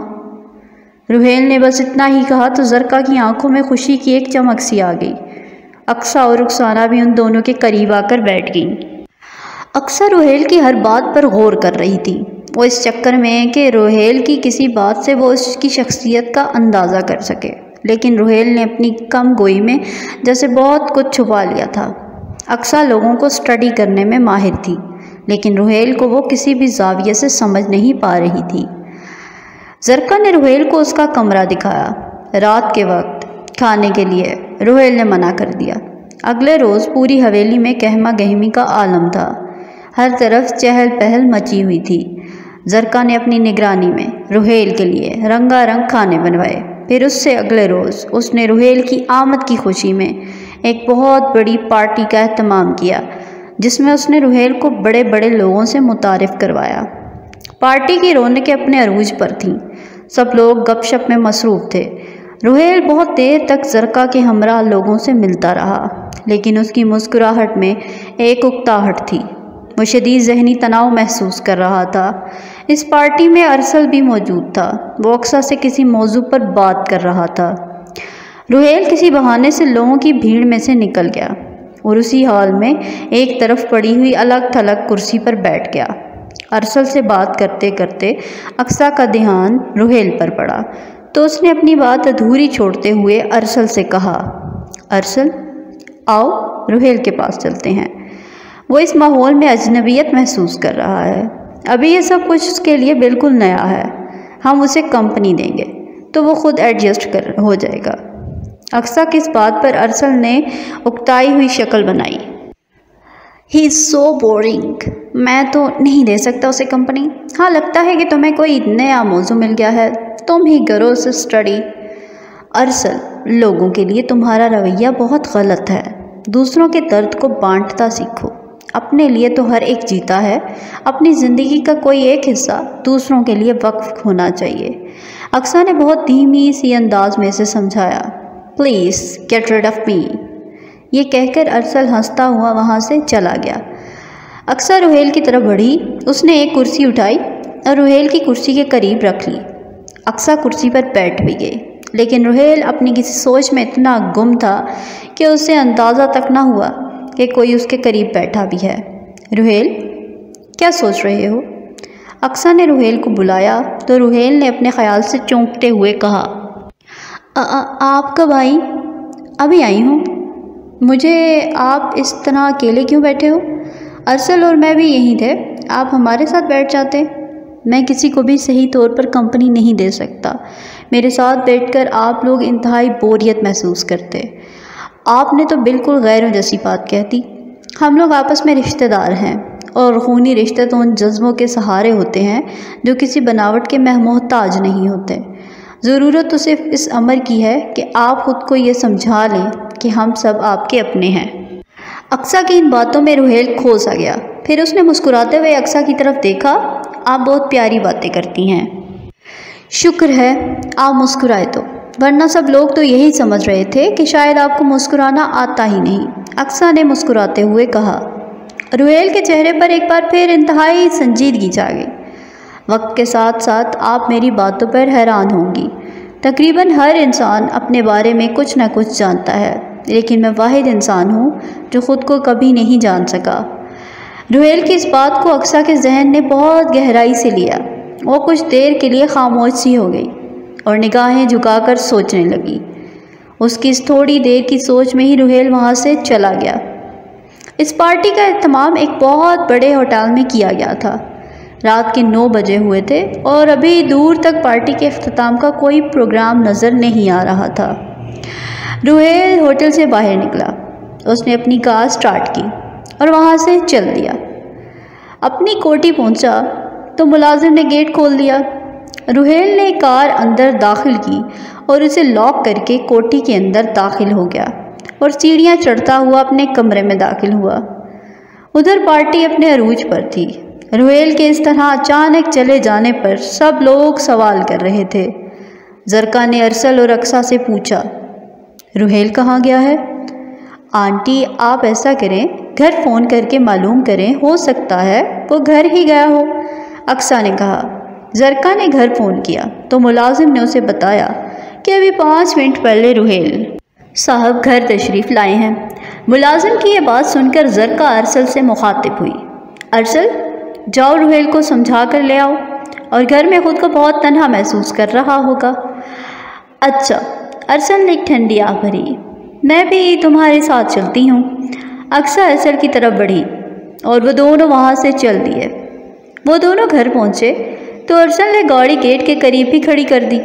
रुहेल ने बस इतना ही कहा तो जरका की आंखों में खुशी की एक चमक सी आ गई। अक्सा और रुखसाना भी उन दोनों के करीब आकर बैठ गईं। अक्सर रोहेल की हर बात पर गौर कर रही थी। वो इस चक्कर में कि रोहेल की किसी बात से वो उसकी शख्सियत का अंदाज़ा कर सके, लेकिन रोहेल ने अपनी कम गोई में जैसे बहुत कुछ छुपा लिया था। अक्सर लोगों को स्टडी करने में माहिर थी, लेकिन रोहेल को वो किसी भी जाविये से समझ नहीं पा रही थी। जरका ने रोहेल को उसका कमरा दिखाया। रात के वक्त खाने के लिए रोहेल ने मना कर दिया। अगले रोज़ पूरी हवेली में गहमा गहमी का आलम था। हर तरफ चहल पहल मची हुई थी। जरका ने अपनी निगरानी में रुहेल के लिए रंगारंग खाने बनवाए। फिर उससे अगले रोज़ उसने रुहेल की आमद की खुशी में एक बहुत बड़ी पार्टी का अहतमाम किया, जिसमें उसने रुहेल को बड़े बड़े लोगों से मुतारिफ़ करवाया। पार्टी की रौनकें अपने अरूज पर थीं। सब लोग गपशप में मसरूफ़ थे। रुहेल बहुत देर तक जरका के हमरा लोगों से मिलता रहा, लेकिन उसकी मुस्कुराहट में एक उकताहट थी। वो शदीद जहनी तनाव महसूस कर रहा था। इस पार्टी में अरसल भी मौजूद था। वो अक्सर से किसी मौजू पर बात कर रहा था। रुहेल किसी बहाने से लोगों की भीड़ में से निकल गया और उसी हाल में एक तरफ पड़ी हुई अलग थलग कुर्सी पर बैठ गया। अरसल से बात करते करते अक्सा का ध्यान रुहेल पर पड़ा, तो उसने अपनी बात अधूरी छोड़ते हुए अरसल से कहा, अरसल आओ रुहेल के पास चलते हैं। वो इस माहौल में अजनबियत महसूस कर रहा है। अभी ये सब कुछ उसके लिए बिल्कुल नया है। हम उसे कंपनी देंगे तो वो खुद एडजस्ट कर हो जाएगा। अक्सर किस बात पर अरसल ने उकताई हुई शक्ल बनाई। ही इज़ सो बोरिंग, मैं तो नहीं दे सकता उसे कंपनी। हाँ, लगता है कि तुम्हें कोई नया मौजू मिल गया है, तुम ही करो उसे स्टडी। अरसल, लोगों के लिए तुम्हारा रवैया बहुत गलत है। दूसरों के दर्द को बांटता सीखो। अपने लिए तो हर एक जीता है, अपनी ज़िंदगी का कोई एक हिस्सा दूसरों के लिए वक्फ होना चाहिए। अक्सा ने बहुत धीमी सी अंदाज में इसे समझाया, please get rid of me. ये कहकर अरसल हंसता हुआ वहाँ से चला गया। अक्सा रुहेल की तरफ बढ़ी। उसने एक कुर्सी उठाई और रुहेल की कुर्सी के करीब रख ली। अक्सा कुर्सी पर बैठ भी गई, लेकिन रुहेल अपनी किसी सोच में इतना गुम था कि उसे अंदाज़ा तक ना हुआ कि कोई उसके करीब बैठा भी है। रुहेल, क्या सोच रहे हो? अक्सा ने रुहेल को बुलाया तो रुहेल ने अपने ख्याल से चौंकते हुए कहा, आ, आ, आपका भाई? अभी आई हूँ। मुझे आप इस तरह अकेले क्यों बैठे हो? अरसल और मैं भी यहीं थे, आप हमारे साथ बैठ जाते। मैं किसी को भी सही तौर पर कंपनी नहीं दे सकता। मेरे साथ बैठकर आप लोग इंतहाई बोरियत महसूस करते। आपने तो बिल्कुल गैर जैसी बात कहती। हम लोग आपस में रिश्तेदार हैं और खूनी रिश्ते तो उन जज्बों के सहारे होते हैं जो किसी बनावट के महमोहताज नहीं होते। ज़रूरत तो सिर्फ इस अमर की है कि आप ख़ुद को ये समझा लें कि हम सब आपके अपने हैं। अक्सा की इन बातों में रुहेल खो सा गया। फिर उसने मुस्कुराते हुए अक्सा की तरफ देखा। आप बहुत प्यारी बातें करती हैं। शुक्र है आप मुस्कुराए तो, वरना सब लोग तो यही समझ रहे थे कि शायद आपको मुस्कुराना आता ही नहीं। अक्सा ने मुस्कुराते हुए कहा। रुहेल के चेहरे पर एक बार फिर इंतहाई संजीदगी छा गई। वक्त के साथ साथ आप मेरी बातों पर हैरान होंगी। तकरीबन हर इंसान अपने बारे में कुछ ना कुछ जानता है, लेकिन मैं वाहिद इंसान हूँ जो ख़ुद को कभी नहीं जान सका। रुहेल की इस बात को अक्सा के जहन ने बहुत गहराई से लिया। वो कुछ देर के लिए खामोश सी हो गई और निगाहें झुकाकर सोचने लगी। उसकी इस थोड़ी देर की सोच में ही रुहेल वहाँ से चला गया। इस पार्टी का एहतमाम एक बहुत बड़े होटल में किया गया था। रात के नौ बजे हुए थे और अभी दूर तक पार्टी के अख्ताम का कोई प्रोग्राम नज़र नहीं आ रहा था। रुहेल होटल से बाहर निकला। उसने अपनी कार स्टार्ट की और वहाँ से चल दिया। अपनी कोठी पहुँचा तो मुलाजिम ने गेट खोल दिया। रुहेल ने कार अंदर दाखिल की और उसे लॉक करके कोठी के अंदर दाखिल हो गया और सीढ़ियाँ चढ़ता हुआ अपने कमरे में दाखिल हुआ। उधर पार्टी अपने अरूज पर थी। रुहेल के इस तरह अचानक चले जाने पर सब लोग सवाल कर रहे थे। जरका ने अरसल और अक्सा से पूछा, रुहेल कहाँ गया है? आंटी, आप ऐसा करें, घर फ़ोन करके मालूम करें, हो सकता है वो घर ही गया हो। अक्सा ने कहा। जरका ने घर फ़ोन किया तो मुलाजिम ने उसे बताया कि अभी पाँच मिनट पहले रुहेल साहब घर तशरीफ़ लाए हैं। मुलाजिम की ये बात सुनकर जरका अरसल से मुखातिब हुई। अरसल, जाओ रुहेल को समझा कर ले आओ और घर में ख़ुद को बहुत तन्हा महसूस कर रहा होगा। अच्छा, अरसल ने एक ठंडी आह भरी, मैं भी तुम्हारे साथ चलती हूँ। अक्सा अरसल की तरफ बढ़ी और वो दोनों वहाँ से चल दिए। वो दोनों घर पहुँचे तो अरसल ने गाड़ी गेट के करीब ही खड़ी कर दी।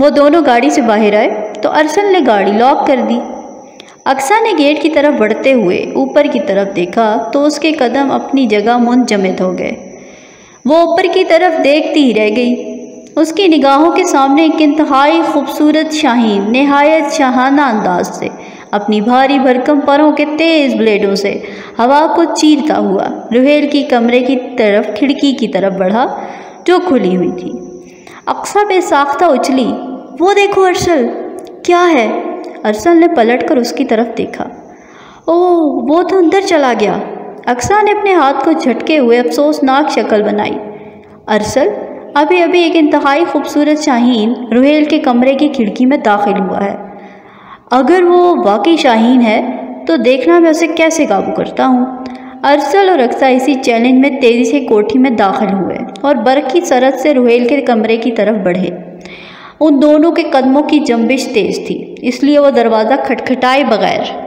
वो दोनों गाड़ी से बाहर आए तो अरसल ने गाड़ी लॉक कर दी। अक्सा ने गेट की तरफ बढ़ते हुए ऊपर की तरफ देखा तो उसके कदम अपनी जगह मुंजमद हो गए। वो ऊपर की तरफ देखती ही रह गई। उसकी निगाहों के सामने एक इंतहाई खूबसूरत शाहीन नहायत शाहाना अंदाज से अपनी भारी भरकम परों के तेज़ ब्लेडों से हवा को चीरता हुआ रुहेल की कमरे की तरफ खिड़की की तरफ बढ़ा जो खुली हुई थी। अक्सा बेसाख्ता उछली, वो देखो अरसल, क्या है? अरसलान ने पलटकर उसकी तरफ देखा। ओह, वो तो अंदर चला गया। अक्सा ने अपने हाथ को झटके हुए अफसोसनाक शक्ल बनाई। अरसल अभी अभी एक इंतहाई खूबसूरत शाहीन रुहेल के कमरे की खिड़की में दाखिल हुआ है। अगर वो वाकई शाहीन है तो देखना मैं उसे कैसे काबू करता हूँ। अरसल और अक्सा इसी चैलेंज में तेज़ी से कोठी में दाखिल हुए और बर्फ की सरहद से रुहेल के कमरे की तरफ बढ़े। उन दोनों के कदमों की जंबिश तेज़ थी, इसलिए वह दरवाज़ा खटखटाए बगैर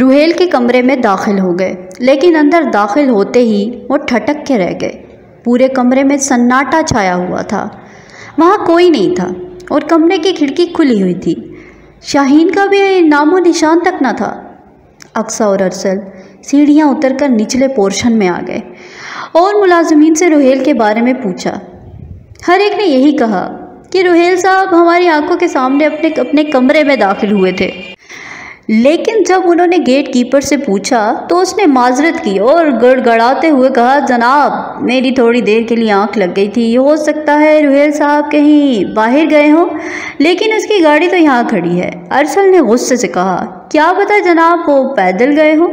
रुहेल के कमरे में दाखिल हो गए। लेकिन अंदर दाखिल होते ही वो ठटक के रह गए। पूरे कमरे में सन्नाटा छाया हुआ था। वहाँ कोई नहीं था और कमरे की खिड़की खुली हुई थी। शाहीन का भी नामो निशान तक न था। अक्सा और अरसल सीढ़ियाँ उतरकर निचले पोर्शन में आ गए और मुलाजमीन से रुहेल के बारे में पूछा। हर एक ने यही कहा कि रुहेल साहब हमारी आंखों के सामने अपने अपने कमरे में दाखिल हुए थे। लेकिन जब उन्होंने गेट कीपर से पूछा तो उसने माजरत की और गड़गड़ाते हुए कहा, जनाब मेरी थोड़ी देर के लिए आंख लग गई थी। हो सकता है रुहेल साहब कहीं बाहर गए हों, लेकिन उसकी गाड़ी तो यहाँ खड़ी है। अरसल ने गुस्से से कहा, क्या पता जनाब वो पैदल गए हों।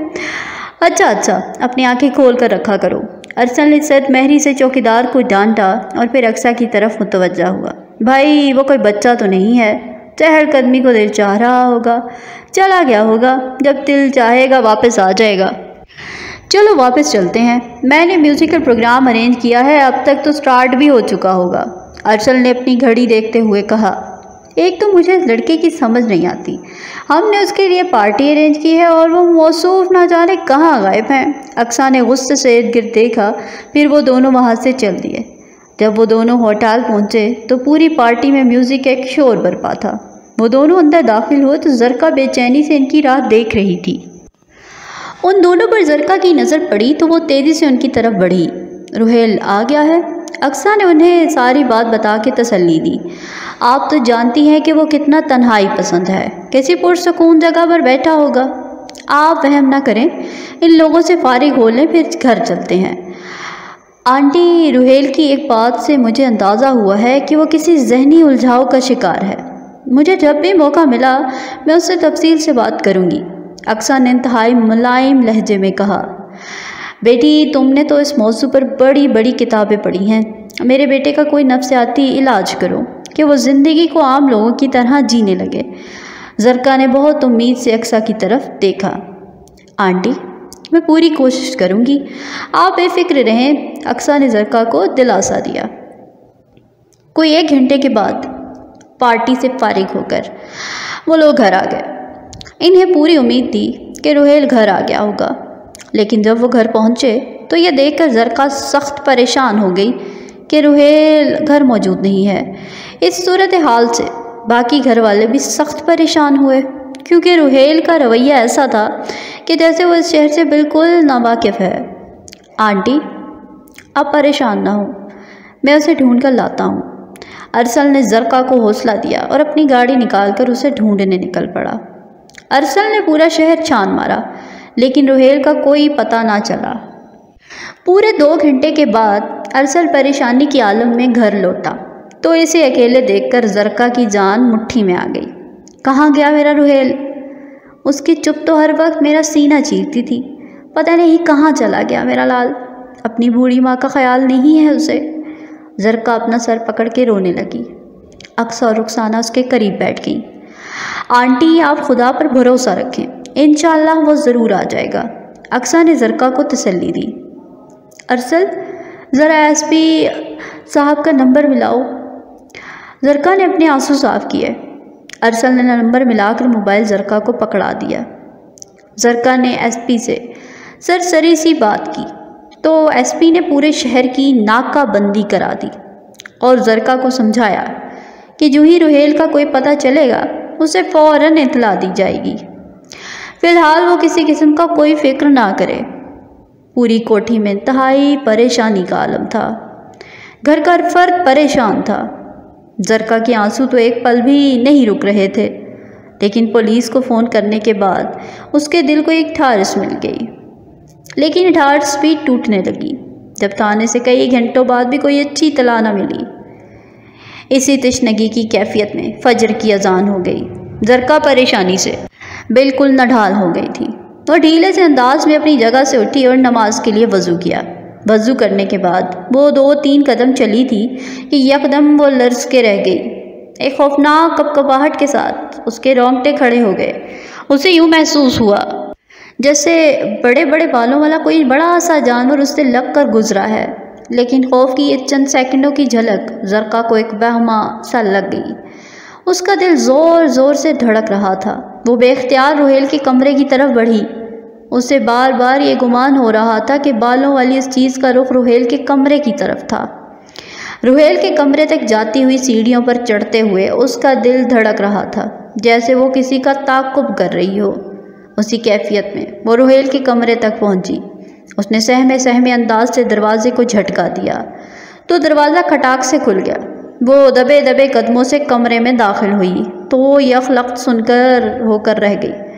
अच्छा अच्छा, अपनी आंखें खोल कर रखा करो। अरसल ने सर महरी से चौकीदार को डांटा और फिर अक्सा की तरफ मुतवज्जा हुआ। भाई वो कोई बच्चा तो नहीं है। चहलकदमी को दिल चाह रहा होगा, चला गया होगा। जब दिल चाहेगा वापस आ जाएगा। चलो वापस चलते हैं, मैंने म्यूज़िकल प्रोग्राम अरेंज किया है, अब तक तो स्टार्ट भी हो चुका होगा। अरसल ने अपनी घड़ी देखते हुए कहा, एक तो मुझे इस लड़के की समझ नहीं आती। हमने उसके लिए पार्टी अरेंज की है और वो मौसूफ ना जाने कहाँ गायब हैं। अक्सा ने गुस्से से इर्द गिर्द देखा, फिर वो दोनों वहाँ से चल दिए। जब वो दोनों होटल पहुँचे तो पूरी पार्टी में म्यूज़िक का एक शोर बरपा था। वो दोनों अंदर दाखिल हुए तो ज़रका बेचैनी से इनकी राह देख रही थी। उन दोनों पर ज़रका की नज़र पड़ी तो वो तेज़ी से उनकी तरफ बढ़ी। रुहेल आ गया है। अक्सा ने उन्हें सारी बात बता के तसल्ली दी। आप तो जानती हैं कि वो कितना तन्हाई पसंद है, कैसी पुरसकून जगह पर बैठा होगा। आप वहम ना करें, इन लोगों से फारिग हो लें फिर घर चलते हैं। आंटी, रुहेल की एक बात से मुझे अंदाज़ा हुआ है कि वो किसी जहनी उलझाव का शिकार है। मुझे जब भी मौका मिला मैं उससे तफसील से बात करूँगी। अक्सा ने इंतहाई मुलायम लहजे में कहा, बेटी तुमने तो इस मौजू पर बड़ी बड़ी किताबें पढ़ी हैं। मेरे बेटे का कोई नफ्सियाती इलाज करो कि वो ज़िंदगी को आम लोगों की तरह जीने लगे। ज़रका ने बहुत उम्मीद से अक्सा की तरफ देखा। आंटी मैं पूरी कोशिश करूंगी, आप बेफिक्र रहें, अक्सा ने ज़रका को दिलासा दिया। कोई एक घंटे के बाद पार्टी से फारिग होकर वो लोग घर आ गए। इन्हें पूरी उम्मीद थी कि रुहेल घर आ गया होगा, लेकिन जब वो घर पहुंचे तो यह देखकर ज़रका सख्त परेशान हो गई कि रुहेल घर मौजूद नहीं है। इस सूरत हाल से बाकी घर वाले भी सख्त परेशान हुए, क्योंकि रुहेल का रवैया ऐसा था कि जैसे वो इस शहर से बिल्कुल नावाकिफ़ है। आंटी आप परेशान ना हो, मैं उसे ढूंढ कर लाता हूँ। अरसल ने ज़रका को हौसला दिया और अपनी गाड़ी निकालकर उसे ढूंढने निकल पड़ा। अरसल ने पूरा शहर छान मारा, लेकिन रुहेल का कोई पता ना चला। पूरे दो घंटे के बाद अरसल परेशानी के आलम में घर लौटा तो इसे अकेले देखकर ज़रका की जान मुट्ठी में आ गई। कहाँ गया मेरा रुहेल? उसकी चुप तो हर वक्त मेरा सीना चीरती थी। पता नहीं कहाँ चला गया मेरा लाल। अपनी बूढ़ी माँ का ख्याल नहीं है उसे। ज़रका अपना सर पकड़ के रोने लगी। अक्सा और रुखसाना उसके करीब बैठ गईं। आंटी आप खुदा पर भरोसा रखें, इंशाअल्लाह वो ज़रूर आ जाएगा, अक्सा ने ज़रका को तसल्ली दी। अरसल ज़रा एस पी साहब का नंबर मिलाओ। ज़रका ने अपने आंसू साफ किए। अरसल ने नंबर मिलाकर मोबाइल ज़रका को पकड़ा दिया। ज़रका ने एसपी से सरसरी सी बात की तो एसपी ने पूरे शहर की नाकाबंदी करा दी और ज़रका को समझाया कि जो ही रुहेल का कोई पता चलेगा उसे फ़ौरन इतला दी जाएगी। फ़िलहाल वो किसी किस्म का कोई फ़िक्र ना करे। पूरी कोठी में इंतहाई परेशानी का आलम था। घर का हर फर्द परेशान था। ज़रका के आंसू तो एक पल भी नहीं रुक रहे थे, लेकिन पुलिस को फ़ोन करने के बाद उसके दिल को एक ठारस मिल गई। लेकिन ठारस भी टूटने लगी जब थाने से कई घंटों बाद भी कोई अच्छी इत्तला न मिली। इसी तशनगी की कैफियत में फ़जर की अजान हो गई। जरका परेशानी से बिल्कुल नढाल हो गई थी। वह ढीले से अंदाज में अपनी जगह से उठी और नमाज के लिए वज़ू किया। वज़ू करने के बाद वो दो तीन कदम चली थी कि यकदम वो लर्ज़ के रह गई। एक खौफनाक कपकपाहट के साथ उसके रोंगटे खड़े हो गए। उसे यूँ महसूस हुआ जैसे बड़े बड़े बालों वाला कोई बड़ा सा जानवर उससे लग कर गुजरा है। लेकिन खौफ की ये चंद सेकंडों की झलक ज़रका को एक वहमा सा लग गई। उसका दिल ज़ोर ज़ोर से धड़क रहा था। वो बेख्तियार रोहेल के कमरे की तरफ बढ़ी। उसे बार बार ये गुमान हो रहा था कि बालों वाली इस चीज़ का रुख रोहेल के कमरे की तरफ था। रोहेल के कमरे तक जाती हुई सीढ़ियों पर चढ़ते हुए उसका दिल धड़क रहा था जैसे वो किसी का ताक़ुब कर रही हो। उसी कैफियत में वो रोहेल के कमरे तक पहुंची। उसने सहमे सहमे अंदाज से दरवाजे को झटका दिया तो दरवाज़ा खटाक से खुल गया। वो दबे दबे कदमों से कमरे में दाखिल हुई तो वो यख लख्त सुनकर होकर रह गई।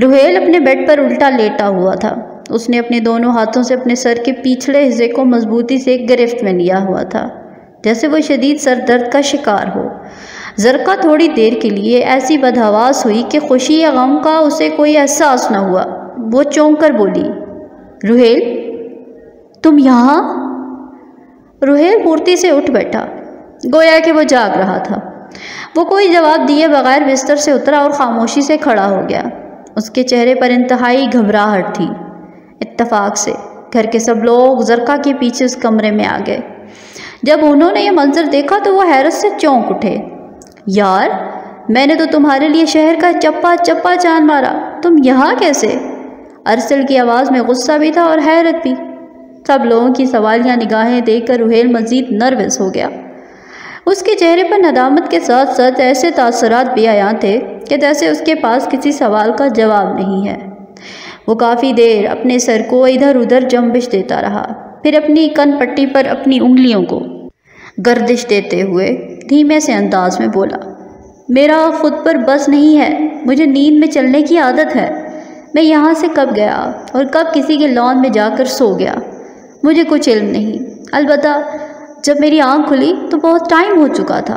रोहेल अपने बेड पर उल्टा लेटा हुआ था। उसने अपने दोनों हाथों से अपने सर के पिछले हिस्से को मजबूती से गिरफ्त में लिया हुआ था जैसे वो शदीद सर दर्द का शिकार हो। ज़रका थोड़ी देर के लिए ऐसी बदहवास हुई कि खुशी या गम का उसे कोई एहसास न हुआ। वो चौंक कर बोली, रोहेल तुम यहाँ? रोहेल फुर्ती से उठ बैठा, गोया कि वो जाग रहा था। वो कोई जवाब दिए बगैर बिस्तर से उतरा और ख़ामोशी से खड़ा हो गया। उसके चेहरे पर इंतहाई घबराहट थी। इत्तफाक से घर के सब लोग ज़रका के पीछे उस कमरे में आ गए। जब उन्होंने ये मंजर देखा तो वो हैरत से चौंक उठे। यार, मैंने तो तुम्हारे लिए शहर का चप्पा चप्पा चांद मारा, तुम यहाँ कैसे? अरसल की आवाज़ में गुस्सा भी था और हैरत भी। सब लोगों की सवालियाँ निगाहें देखकर रोहेल मजीद नर्वस हो गया। उसके चेहरे पर नदामत के साथ साथ ऐसे तासरात भी आया थे कि जैसे उसके पास किसी सवाल का जवाब नहीं है। वो काफ़ी देर अपने सर को इधर उधर जंबिश देता रहा, फिर अपनी कन पट्टी पर अपनी उंगलियों को गर्दिश देते हुए धीमे से अंदाज में बोला, मेरा खुद पर बस नहीं है, मुझे नींद में चलने की आदत है। मैं यहाँ से कब गया और कब किसी के लॉन में जाकर सो गया, मुझे कुछ इल्म नहीं। अलबत्ता जब मेरी आँख खुली तो बहुत टाइम हो चुका था।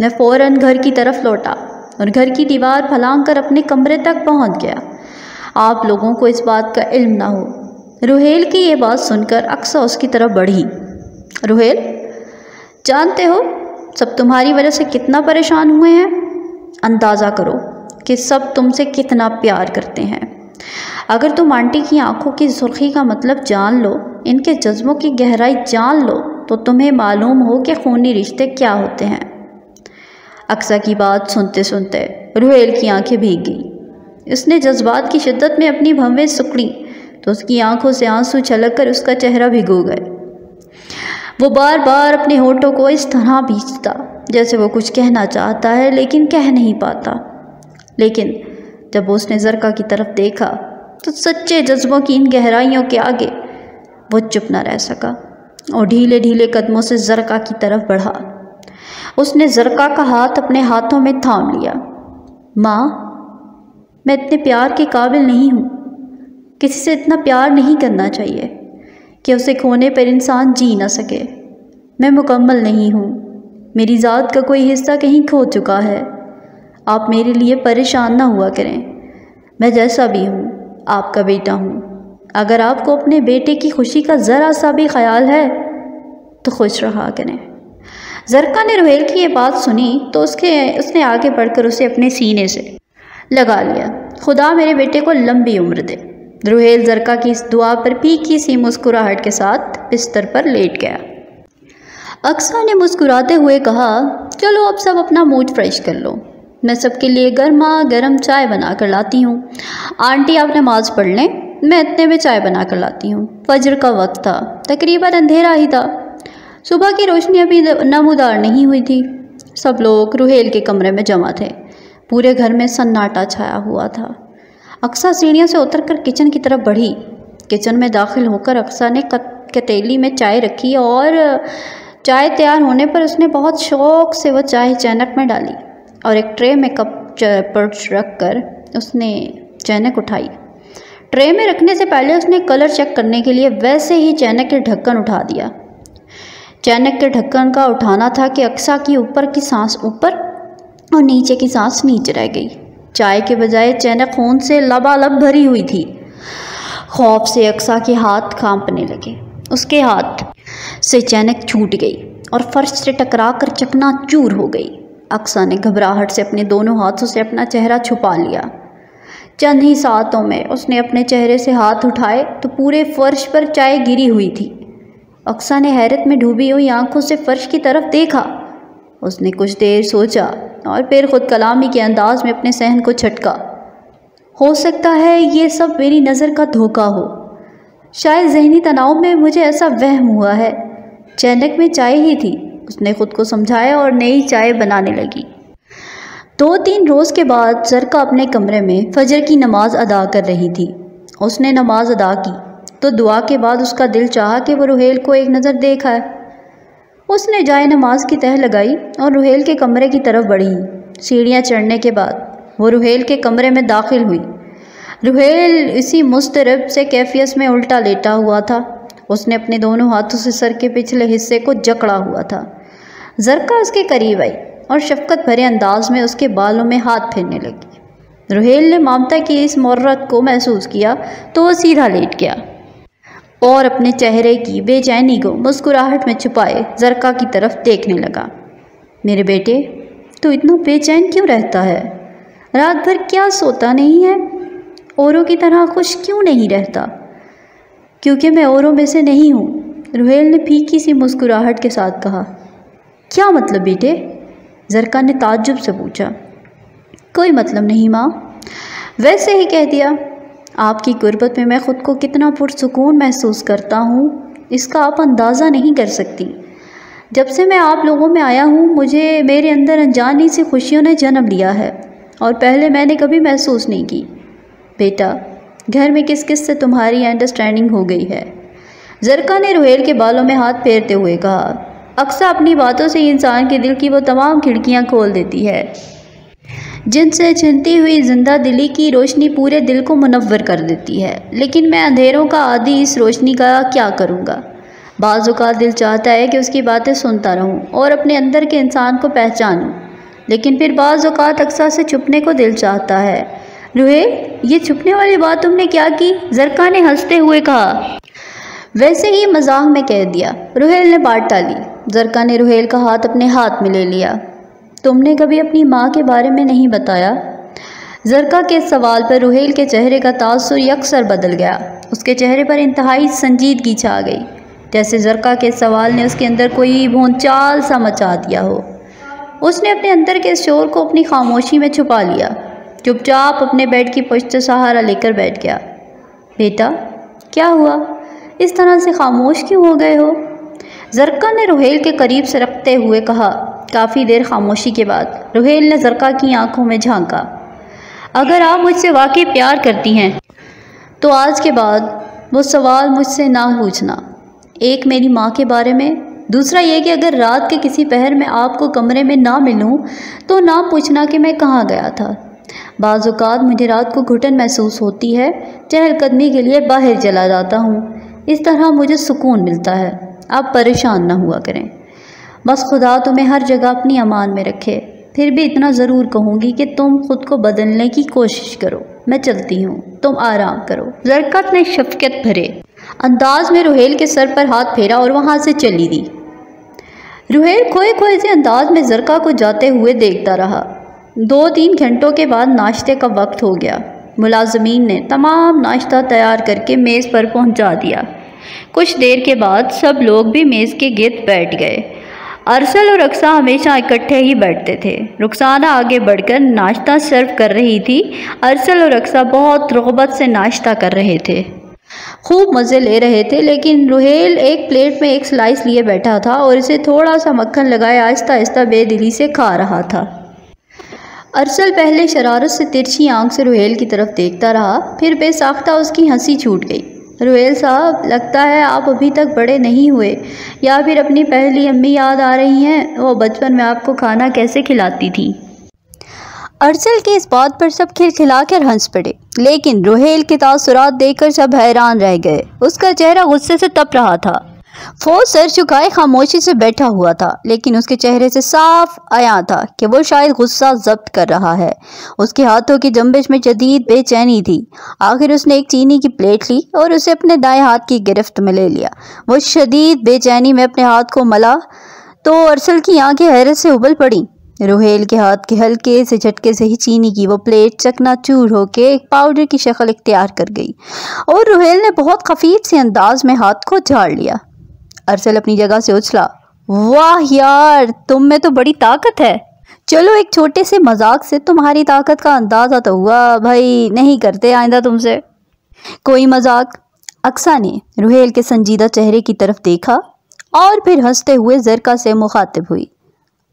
मैं फ़ौरन घर की तरफ लौटा और घर की दीवार फलांग कर अपने कमरे तक पहुँच गया। आप लोगों को इस बात का इल्म ना हो। रोहेल की ये बात सुनकर अक्सा उसकी तरफ बढ़ी। रोहेल, जानते हो सब तुम्हारी वजह से कितना परेशान हुए हैं? अंदाज़ा करो कि सब तुमसे कितना प्यार करते हैं। अगर तुम आंटी की आंखों की सुर्खी का मतलब जान लो, इनके जज्बों की गहराई जान लो, तो तुम्हें मालूम हो कि खूनी रिश्ते क्या होते हैं। अक्सा की बात सुनते सुनते रोहेल की आंखें भीग गईं। उसने जज्बात की शिद्दत में अपनी भवें सिकुड़ी तो उसकी आंखों से आंसू छलक कर उसका चेहरा भिगो गए। वो बार बार अपने होठों को इस तरह भींचता जैसे वो कुछ कहना चाहता है लेकिन कह नहीं पाता। लेकिन जब उसने ज़रका की तरफ देखा तो सच्चे जज्बों की इन गहराइयों के आगे वो चुप न रह सका और ढीले ढीले कदमों से ज़रका की तरफ बढ़ा। उसने ज़रका का हाथ अपने हाथों में थाम लिया। माँ, मैं इतने प्यार के काबिल नहीं हूँ। किसी से इतना प्यार नहीं करना चाहिए कि उसे खोने पर इंसान जी ना सके। मैं मुकम्मल नहीं हूँ, मेरी ज़ात का कोई हिस्सा कहीं खो चुका है। आप मेरे लिए परेशान ना हुआ करें। मैं जैसा भी हूँ आपका बेटा हूँ। अगर आपको अपने बेटे की खुशी का ज़रा सा भी ख्याल है तो खुश रहा करें। ज़रका ने रोहेल की ये बात सुनी तो उसके उसने आगे बढ़कर उसे अपने सीने से लगा लिया। खुदा मेरे बेटे को लंबी उम्र दे। रोहेल ज़रका की इस दुआ पर फीकी सी मुस्कुराहट के साथ बिस्तर पर लेट गया। अक्सा ने मुस्कुराते हुए कहा, चलो अब सब अपना मूड फ्रेश कर लो, मैं सबके लिए गर्मा गर्म चाय बना कर लाती हूँ। आंटी आप नमाज पढ़ लें, मैं इतने में चाय बना कर लाती हूँ। फजर का वक्त था, तकरीबन अंधेरा ही था। सुबह की रोशनी अभी नमूदार नहीं हुई थी। सब लोग रोहेल के कमरे में जमा थे। पूरे घर में सन्नाटा छाया हुआ था। अक्सा सीढ़ियों से उतरकर किचन की तरफ बढ़ी। किचन में दाखिल होकर अक्सा ने कतली में चाय रखी और चाय तैयार होने पर उसने बहुत शौक़ से वह चाय चैनक में डाली और एक ट्रे में कप पर रख कर उसने चैनक उठाई। ट्रे में रखने से पहले उसने कलर चेक करने के लिए वैसे ही चैनक के ढक्कन उठा दिया। चैनक के ढक्कन का उठाना था कि अक्सा की ऊपर की सांस ऊपर और नीचे की सांस नीचे रह गई। चाय के बजाय चैन खून से लबालब भरी हुई थी। खौफ से अक्सा के हाथ कांपने लगे। उसके हाथ से चैनक छूट गई और फर्श से टकरा कर चकनाचूर हो गई। अक्सा ने घबराहट से अपने दोनों हाथों से अपना चेहरा छुपा लिया। चंद ही सातों में उसने अपने चेहरे से हाथ उठाए तो पूरे फर्श पर चाय गिरी हुई थी। अक्सा ने हैरत में डूबी हुई आंखों से फर्श की तरफ देखा। उसने कुछ देर सोचा और फिर खुद कलामी के अंदाज में अपने सहन को छटका। हो सकता है ये सब मेरी नज़र का धोखा हो। शायद जहनी तनाव में मुझे ऐसा वहम हुआ है। चैनक में चाय ही थी, उसने खुद को समझाया और नई चाय बनाने लगी। दो तीन रोज़ के बाद जरका अपने कमरे में फजर की नमाज अदा कर रही थी। उसने नमाज अदा की तो दुआ के बाद उसका दिल चाहा कि वह रुहेल को एक नज़र देखा है। उसने जाए नमाज की तह लगाई और रुहेल के कमरे की तरफ बढ़ी। सीढ़ियाँ चढ़ने के बाद वो रुहेल के कमरे में दाखिल हुई। रुहेल इसी मुस्तरब से कैफियत में उल्टा लेटा हुआ था। उसने अपने दोनों हाथों से सर के पिछले हिस्से को जकड़ा हुआ था। जरका उसके करीब आई और शफकत भरे अंदाज में उसके बालों में हाथ फेरने लगी। रुहेल ने ममता की इस मर्रत को महसूस किया तो वह सीधा लेट गया और अपने चेहरे की बेचैनी को मुस्कुराहट में छुपाए जरका की तरफ देखने लगा। मेरे बेटे, तू इतना बेचैन क्यों रहता है? रात भर क्या सोता नहीं है? औरों की तरह खुश क्यों नहीं रहता? क्योंकि मैं औरों में से नहीं हूँ, रुहेल ने फीकी सी मुस्कुराहट के साथ कहा। क्या मतलब बेटे? जरका ने ताज्जुब से पूछा। कोई मतलब नहीं माँ, वैसे ही कह दिया। आपकी गुर्बत में मैं ख़ुद को कितना पुरसकून महसूस करता हूँ, इसका आप अंदाज़ा नहीं कर सकती। जब से मैं आप लोगों में आया हूँ, मुझे मेरे अंदर अनजानी सी खुशियों ने जन्म लिया है और पहले मैंने कभी महसूस नहीं की। बेटा, घर में किस किस से तुम्हारी अंडरस्टैंडिंग हो गई है? जरका ने रुहेल के बालों में हाथ फेरते हुए कहा। अक्सर अपनी बातों से इंसान के दिल की वो तमाम खिड़कियां खोल देती है जिनसे छिनती हुई जिंदा दिली की रोशनी पूरे दिल को मुनव्वर कर देती है। लेकिन मैं अंधेरों का आदी इस रोशनी का क्या करूँगा? बाज़ों का दिल चाहता है कि उसकी बातें सुनता रहूँ और अपने अंदर के इंसान को पहचानूँ, लेकिन फिर बाज़ों का अक्सा से छुपने को दिल चाहता है। रुहेल, ये छुपने वाली बात तुमने क्या की? जरका ने हंसते हुए कहा। वैसे ही मजाक में कह दिया, रुहेल ने बात टाली। जरका ने रुहेल का हाथ अपने हाथ में ले लिया। तुमने कभी अपनी माँ के बारे में नहीं बताया? जरका के सवाल पर रुहेल के चेहरे का तासुर यकसर बदल गया। उसके चेहरे पर इंतहाई संजीदगी छा गई, जैसे जरका के सवाल ने उसके अंदर कोई भूचाल सा मचा दिया हो। उसने अपने अंदर के शोर को अपनी खामोशी में छुपा लिया। चुपचाप अपने बेड की पुष्ट सहारा लेकर बैठ गया। बेटा, क्या हुआ? इस तरह से खामोश क्यों हो गए हो? जरका ने रुहेल के करीब से रखते हुए कहा। काफ़ी देर खामोशी के बाद रुहेल ने जरका की आंखों में झांका। अगर आप मुझसे वाकई प्यार करती हैं तो आज के बाद वो सवाल मुझसे ना पूछना। एक मेरी माँ के बारे में, दूसरा ये कि अगर रात के किसी पहर में आपको कमरे में ना मिलूं तो ना पूछना कि मैं कहाँ गया था। बाज़ औक़ात मुझे रात को घुटन महसूस होती है, चहलकदमी के लिए बाहर चला जाता हूँ। इस तरह मुझे सुकून मिलता है। आप परेशान ना हुआ करें। बस खुदा तुम्हें हर जगह अपनी अमान में रखे। फिर भी इतना ज़रूर कहूँगी कि तुम खुद को बदलने की कोशिश करो। मैं चलती हूँ, तुम आराम करो। जरकत ने शफकत भरे अंदाज में रुहेल के सर पर हाथ फेरा और वहाँ से चली दी। रुहेल खोए खोए से अंदाज में जरका को जाते हुए देखता रहा। दो तीन घंटों के बाद नाश्ते का वक्त हो गया। मुलाजमीन ने तमाम नाश्ता तैयार करके मेज़ पर पहुँचा दिया। कुछ देर के बाद सब लोग भी मेज़ के गिर्द बैठ गए। अरसल और अक्सा हमेशा इकट्ठे ही बैठते थे। रुखसाना आगे बढ़कर नाश्ता सर्व कर रही थी। अरसल और अक्सा बहुत रग़बत से नाश्ता कर रहे थे, खूब मज़े ले रहे थे। लेकिन रुहेल एक प्लेट में एक स्लाइस लिए बैठा था और इसे थोड़ा सा मक्खन लगाए आहिस्ता आहिस्ता बेदिली से खा रहा था। अरसल पहले शरारत से तिरछी आंख से रुहेल की तरफ देखता रहा, फिर बेसाख्ता उसकी हंसी छूट गई। रुहेल साहब, लगता है आप अभी तक बड़े नहीं हुए, या फिर अपनी पहली अम्मी याद आ रही हैं, वो बचपन में आपको खाना कैसे खिलाती थी? अरसल के इस बात पर सब खिलखिला कर हंस पड़े, लेकिन रुहेल के तासुरात देखकर सब हैरान रह गए। उसका चेहरा गुस्से से तप रहा था। फौज सर झुकाए खामोशी से बैठा हुआ था, लेकिन उसके चेहरे से साफ आया था कि वो शायद गुस्सा जब्त कर रहा है। उसके हाथों की जंबिश में जदीद बेचैनी थी। आखिर उसने एक चीनी की प्लेट ली और उसे अपने दाएं हाथ की गिरफ्त में ले लिया। वो शदीद बेचैनी में अपने हाथ को मला तो अरसल की आंखें हैरत से उबल पड़ी। रोहेल के हाथ के हल्के से झटके से ही चीनी की वो प्लेट चकनाचूर होकर एक पाउडर की शक्ल इख्तियार कर गई और रोहेल ने बहुत खफीफ से अंदाज में हाथ को झाड़ लिया। अरसल अपनी जगह से उछला। वाह यार, तुम में तो बड़ी ताकत है। चलो, एक छोटे से मजाक से तुम्हारी ताकत का अंदाज़ा तो हुआ। भाई नहीं करते आइंदा तुमसे कोई मजाक। अक्सा ने रोहेल के संजीदा चेहरे की तरफ देखा और फिर हंसते हुए जरका से मुखातिब हुई।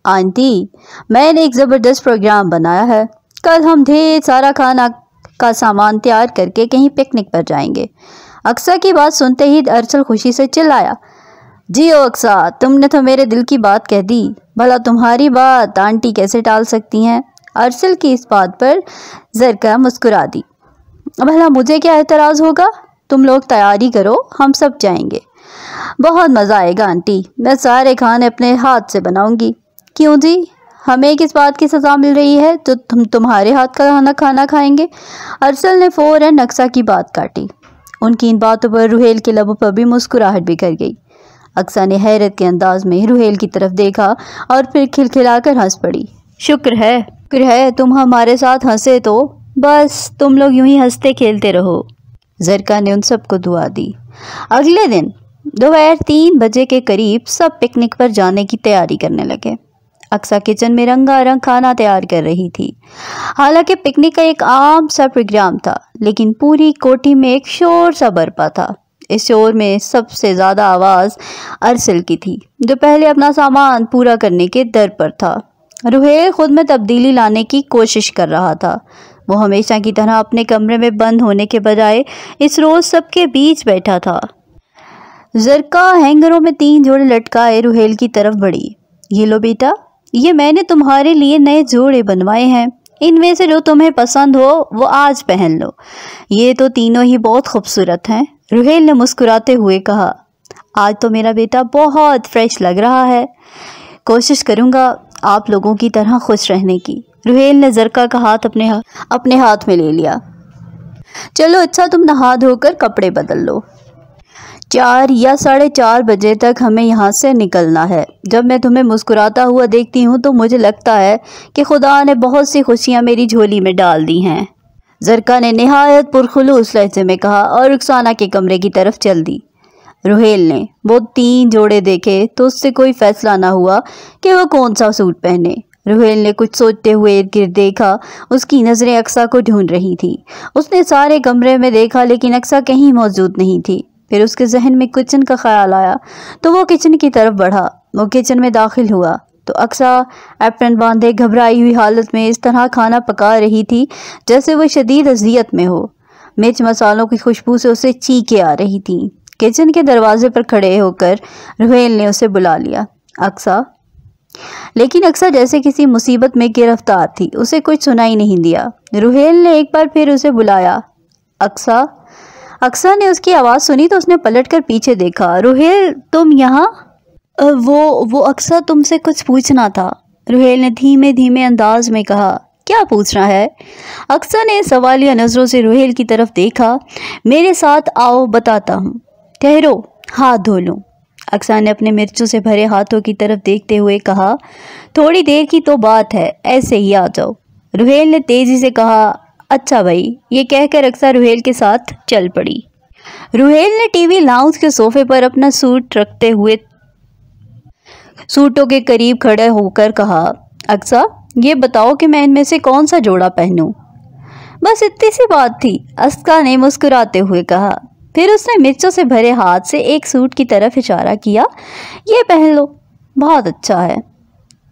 आंटी, मैंने एक ज़बरदस्त प्रोग्राम बनाया है। कल हम ढेर सारा खाना का सामान तैयार करके कहीं पिकनिक पर जाएंगे। अक्सा की बात सुनते ही अरसल खुशी से चिल्लाया। जी ओ अक्सा, तुमने तो मेरे दिल की बात कह दी। भला तुम्हारी बात आंटी कैसे टाल सकती हैं। अरसल की इस बात पर जरका मुस्कुरा दी। भला मुझे क्या एतराज़ होगा। तुम लोग तैयारी करो, हम सब जाएंगे। बहुत मज़ा आएगा आंटी। मैं सारे खाने अपने हाथ से बनाऊंगी। क्यों जी, हमें किस बात की सज़ा मिल रही है तो तुम तुम्हारे हाथ का खाना खाना खाएंगे। अरसल ने फ़ौरन अक्सा की बात काटी। उनकी इन बातों पर रोहेल के लबों पर भी मुस्कुराहट बिखर गई। अक्सा ने हैरत के अंदाज में रोहेल की तरफ देखा और फिर खिलखिलाकर हंस पड़ी। शुक्र है शुक्र है तुम हमारे साथ हंसे, तो बस तुम लोग यूं ही हंसते खेलते रहो। जरका ने उन सबको दुआ दी। अगले दिन दोपहर तीन बजे के करीब सब पिकनिक पर जाने की तैयारी करने लगे। अक्सा किचन में रंगारंग खाना तैयार कर रही थी। हालांकि पिकनिक का एक आम सा प्रोग्राम था, लेकिन पूरी कोठी में एक शोर सा बरपा था। इस शोर में सबसे ज़्यादा आवाज़ अरसल की थी, जो पहले अपना सामान पूरा करने के दर पर था। रोहेल खुद में तब्दीली लाने की कोशिश कर रहा था। वो हमेशा की तरह अपने कमरे में बंद होने के बजाय इस रोज़ सबके बीच बैठा था। जरका हैंगरों में तीन जोड़े लटकाए रोहेल की तरफ बढ़ी। ये लो बेटा, ये मैंने तुम्हारे लिए नए जोड़े बनवाए हैं। इनमें से जो तुम्हें पसंद हो वो आज पहन लो। ये तो तीनों ही बहुत खूबसूरत हैं। रोहेल ने मुस्कुराते हुए कहा। आज तो मेरा बेटा बहुत फ्रेश लग रहा है। कोशिश करूँगा आप लोगों की तरह खुश रहने की। रोहेल ने जरका का हाथ अपने हा, अपने हाथ में ले लिया। चलो अच्छा, तुम नहा धोकर कपड़े बदल लो। चार या साढ़े चार बजे तक हमें यहाँ से निकलना है। जब मैं तुम्हें मुस्कुराता हुआ देखती हूँ तो मुझे लगता है कि खुदा ने बहुत सी खुशियाँ मेरी झोली में डाल दी हैं। जरका ने नहायत पुरखुलूस लहजे में कहा और रुखसाना के कमरे की तरफ चल दी। रोहेल ने वो तीन जोड़े देखे तो उससे कोई फैसला ना हुआ कि वह कौन सा सूट पहने। रोहेल ने कुछ सोचते हुए इर्द गिर्द देखा। उसकी नज़रें अक्सा को ढूंढ रही थी। उसने सारे कमरे में देखा, लेकिन अक्सा कहीं मौजूद नहीं थी। फिर उसके जहन में किचन का ख्याल आया तो वो किचन की तरफ बढ़ा। वो किचन में दाखिल हुआ तो अक्सा एप्रन बांधे घबराई हुई हालत में इस तरह खाना पका रही थी जैसे वो शदीद अजियत में हो। मिर्च मसालों की खुशबू से उसे चीखें आ रही थी। किचन के दरवाजे पर खड़े होकर रोहेल ने उसे बुला लिया। अक्सा, लेकिन अक्सा जैसे किसी मुसीबत में गिरफ्तार थी, उसे कुछ सुनाई नहीं दिया। रोहेल ने एक बार फिर उसे बुलाया। अक्सा अक्सा ने उसकी आवाज़ सुनी तो उसने पलटकर पीछे देखा। रोहेल, तुम यहाँ? वो वो अक्सा, तुमसे कुछ पूछना था। रोहेल ने धीमे धीमे अंदाज में कहा। क्या पूछना है? अक्सा ने सवालिया नज़रों से रोहेल की तरफ देखा। मेरे साथ आओ, बताता हूँ। ठहरो, हाथ धो लूँ। अक्सा ने अपने मिर्चों से भरे हाथों की तरफ देखते हुए कहा। थोड़ी देर की तो बात है, ऐसे ही आ जाओ। रोहेल ने तेज़ी से कहा। अच्छा भाई। ये कहकर अक्सा रोहेल के साथ चल पड़ी। रोहेल ने टीवी लाउंज के सोफे पर अपना सूट रखते हुए सूटों के करीब खड़े होकर कहा। अक्सा, ये बताओ कि मैं इनमें से कौन सा जोड़ा पहनूं? बस इतनी सी बात थी, अक्सा ने मुस्कुराते हुए कहा। फिर उसने मिर्चों से भरे हाथ से एक सूट की तरफ इशारा किया। ये पहन लो, बहुत अच्छा है।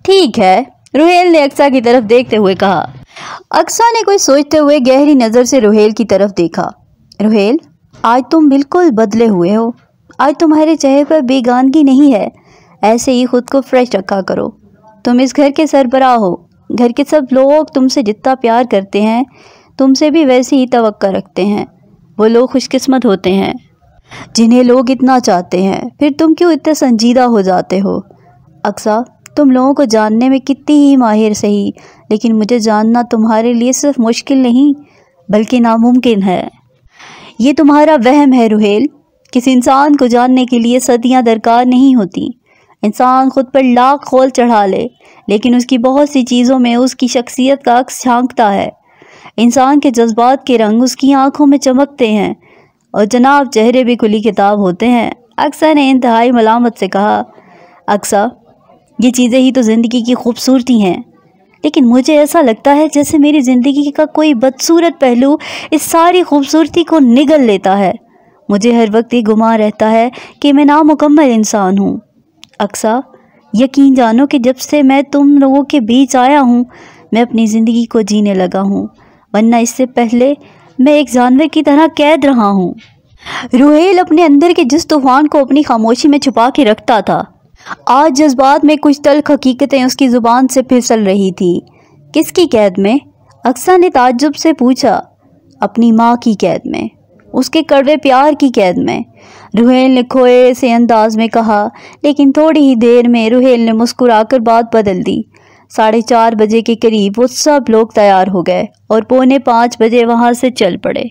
ठीक है, रोहेल ने अक्सा की तरफ देखते हुए कहा। अक्सा ने कोई सोचते हुए गहरी नज़र से रोहेल की तरफ देखा। रोहेल, आज तुम बिल्कुल बदले हुए हो। आज तुम्हारे चेहरे पर बेगानगी नहीं है। ऐसे ही खुद को फ्रेश रखा करो। तुम इस घर के सरबराह हो। घर के सब लोग तुमसे जितना प्यार करते हैं, तुमसे भी वैसी ही तवक्का रखते हैं। वो लोग खुशकिस्मत होते हैं। जिन्हें लोग इतना चाहते हैं, फिर तुम क्यों इतने संजीदा हो जाते हो? अक्सा, तुम लोगों को जानने में कितनी ही माहिर सही, लेकिन मुझे जानना तुम्हारे लिए सिर्फ मुश्किल नहीं बल्कि नामुमकिन है। ये तुम्हारा वहम है रुहेल। किसी इंसान को जानने के लिए सदियां दरकार नहीं होती। इंसान खुद पर लाख खोल चढ़ा ले, लेकिन उसकी बहुत सी चीज़ों में उसकी शख्सियत का अक्स झांकता है। इंसान के जज्बात के रंग उसकी आंखों में चमकते हैं और जनाब चेहरे भी खुली किताब होते हैं। अक्सा ने इंतहाई मलामत से कहा, अक्सा, ये चीज़ें ही तो ज़िंदगी की खूबसूरती हैं, लेकिन मुझे ऐसा लगता है जैसे मेरी ज़िंदगी का कोई बदसूरत पहलू इस सारी खूबसूरती को निगल लेता है। मुझे हर वक्त ये गुमान रहता है कि मैं नामुकम्मल इंसान हूँ। अक्सा, यकीन जानो कि जब से मैं तुम लोगों के बीच आया हूँ, मैं अपनी ज़िंदगी को जीने लगा हूँ, वरना इससे पहले मैं एक जानवर की तरह कैद रहा हूँ। रुहेल अपने अंदर के जिस तूफ़ान को अपनी खामोशी में छुपा के रखता था, आज जज्बात में कुछ तल्ख हकीकतें उसकी ज़ुबान से फिसल रही थी। किसकी कैद में? अक्सा ने ताज्जुब से पूछा। अपनी माँ की कैद में, उसके कड़वे प्यार की कैद में, रुहेल ने खोए से अंदाज में कहा। लेकिन थोड़ी ही देर में रुहेल ने मुस्कुराकर बात बदल दी। साढ़े चार बजे के करीब वो सब लोग तैयार हो गए और पौने पाँच बजे वहाँ से चल पड़े।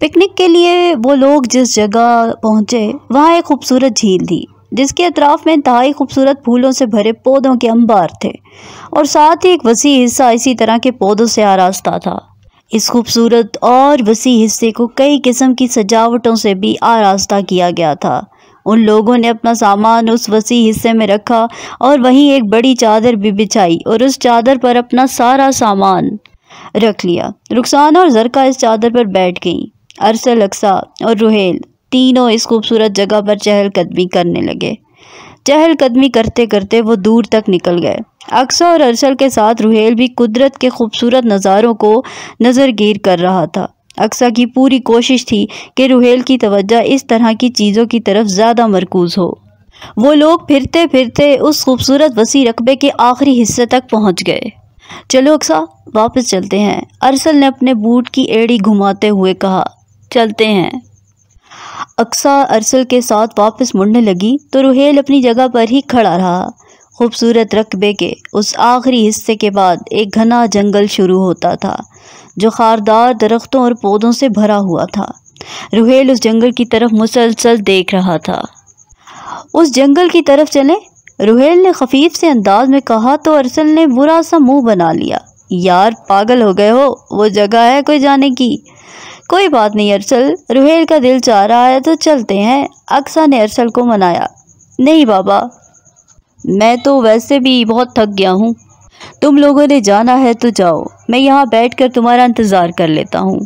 पिकनिक के लिए वो लोग जिस जगह पहुँचे वहाँ एक खूबसूरत झील थी, जिसके अतराफ़ में इंतहाई खूबसूरत फूलों से भरे पौधों के अंबार थे और साथ ही एक वसी हिस्सा इसी तरह के पौधों से आरास्ता था। इस खूबसूरत और वसी हिस्से को कई किस्म की सजावटों से भी आरास्ता किया गया था। उन लोगों ने अपना सामान उस वसी हिस्से में रखा और वहीं एक बड़ी चादर भी बिछाई और उस चादर पर अपना सारा सामान रख लिया। रुखसाना और ज़रका इस चादर पर बैठ गईं। अरसल, अक्सा और रुहेल तीनों इस खूबसूरत जगह पर चहलकदमी करने लगे। चहलकदमी करते करते वो दूर तक निकल गए। अक्सा और अरसल के साथ रुहेल भी कुदरत के खूबसूरत नज़ारों को नज़रगीर कर रहा था। अक्सा की पूरी कोशिश थी कि रुहेल की तवज्जो इस तरह की चीज़ों की तरफ ज़्यादा मरकूज़ हो। वो लोग फिरते फिरते उस खूबसूरत वसी रकबे के आखिरी हिस्से तक पहुँच गए। चलो अक्सा, वापस चलते हैं, अरसल ने अपने बूट की एड़ी घुमाते हुए कहा। चलते हैं। अक्सा अरसल के साथ वापस मुड़ने लगी तो रुहेल अपनी जगह पर ही खड़ा रहा। खूबसूरत रकबे के उस आखिरी हिस्से के बाद एक घना जंगल शुरू होता था जो खारदार दरख्तों और पौधों से भरा हुआ था। रुहेल उस जंगल की तरफ मुसलसल देख रहा था। उस जंगल की तरफ चलें, रुहेल ने खफीफ से अंदाज में कहा तो अरसल ने बुरा सा मुँह बना लिया। यार, पागल हो गए हो, वो जगह है कोई जाने की। कोई बात नहीं अरसल, रुहेल का दिल चाह रहा है तो चलते हैं, अक्सा ने अरसल को मनाया। नहीं बाबा, मैं तो वैसे भी बहुत थक गया हूँ। तुम लोगों ने जाना है तो जाओ, मैं यहाँ बैठकर तुम्हारा इंतज़ार कर लेता हूँ।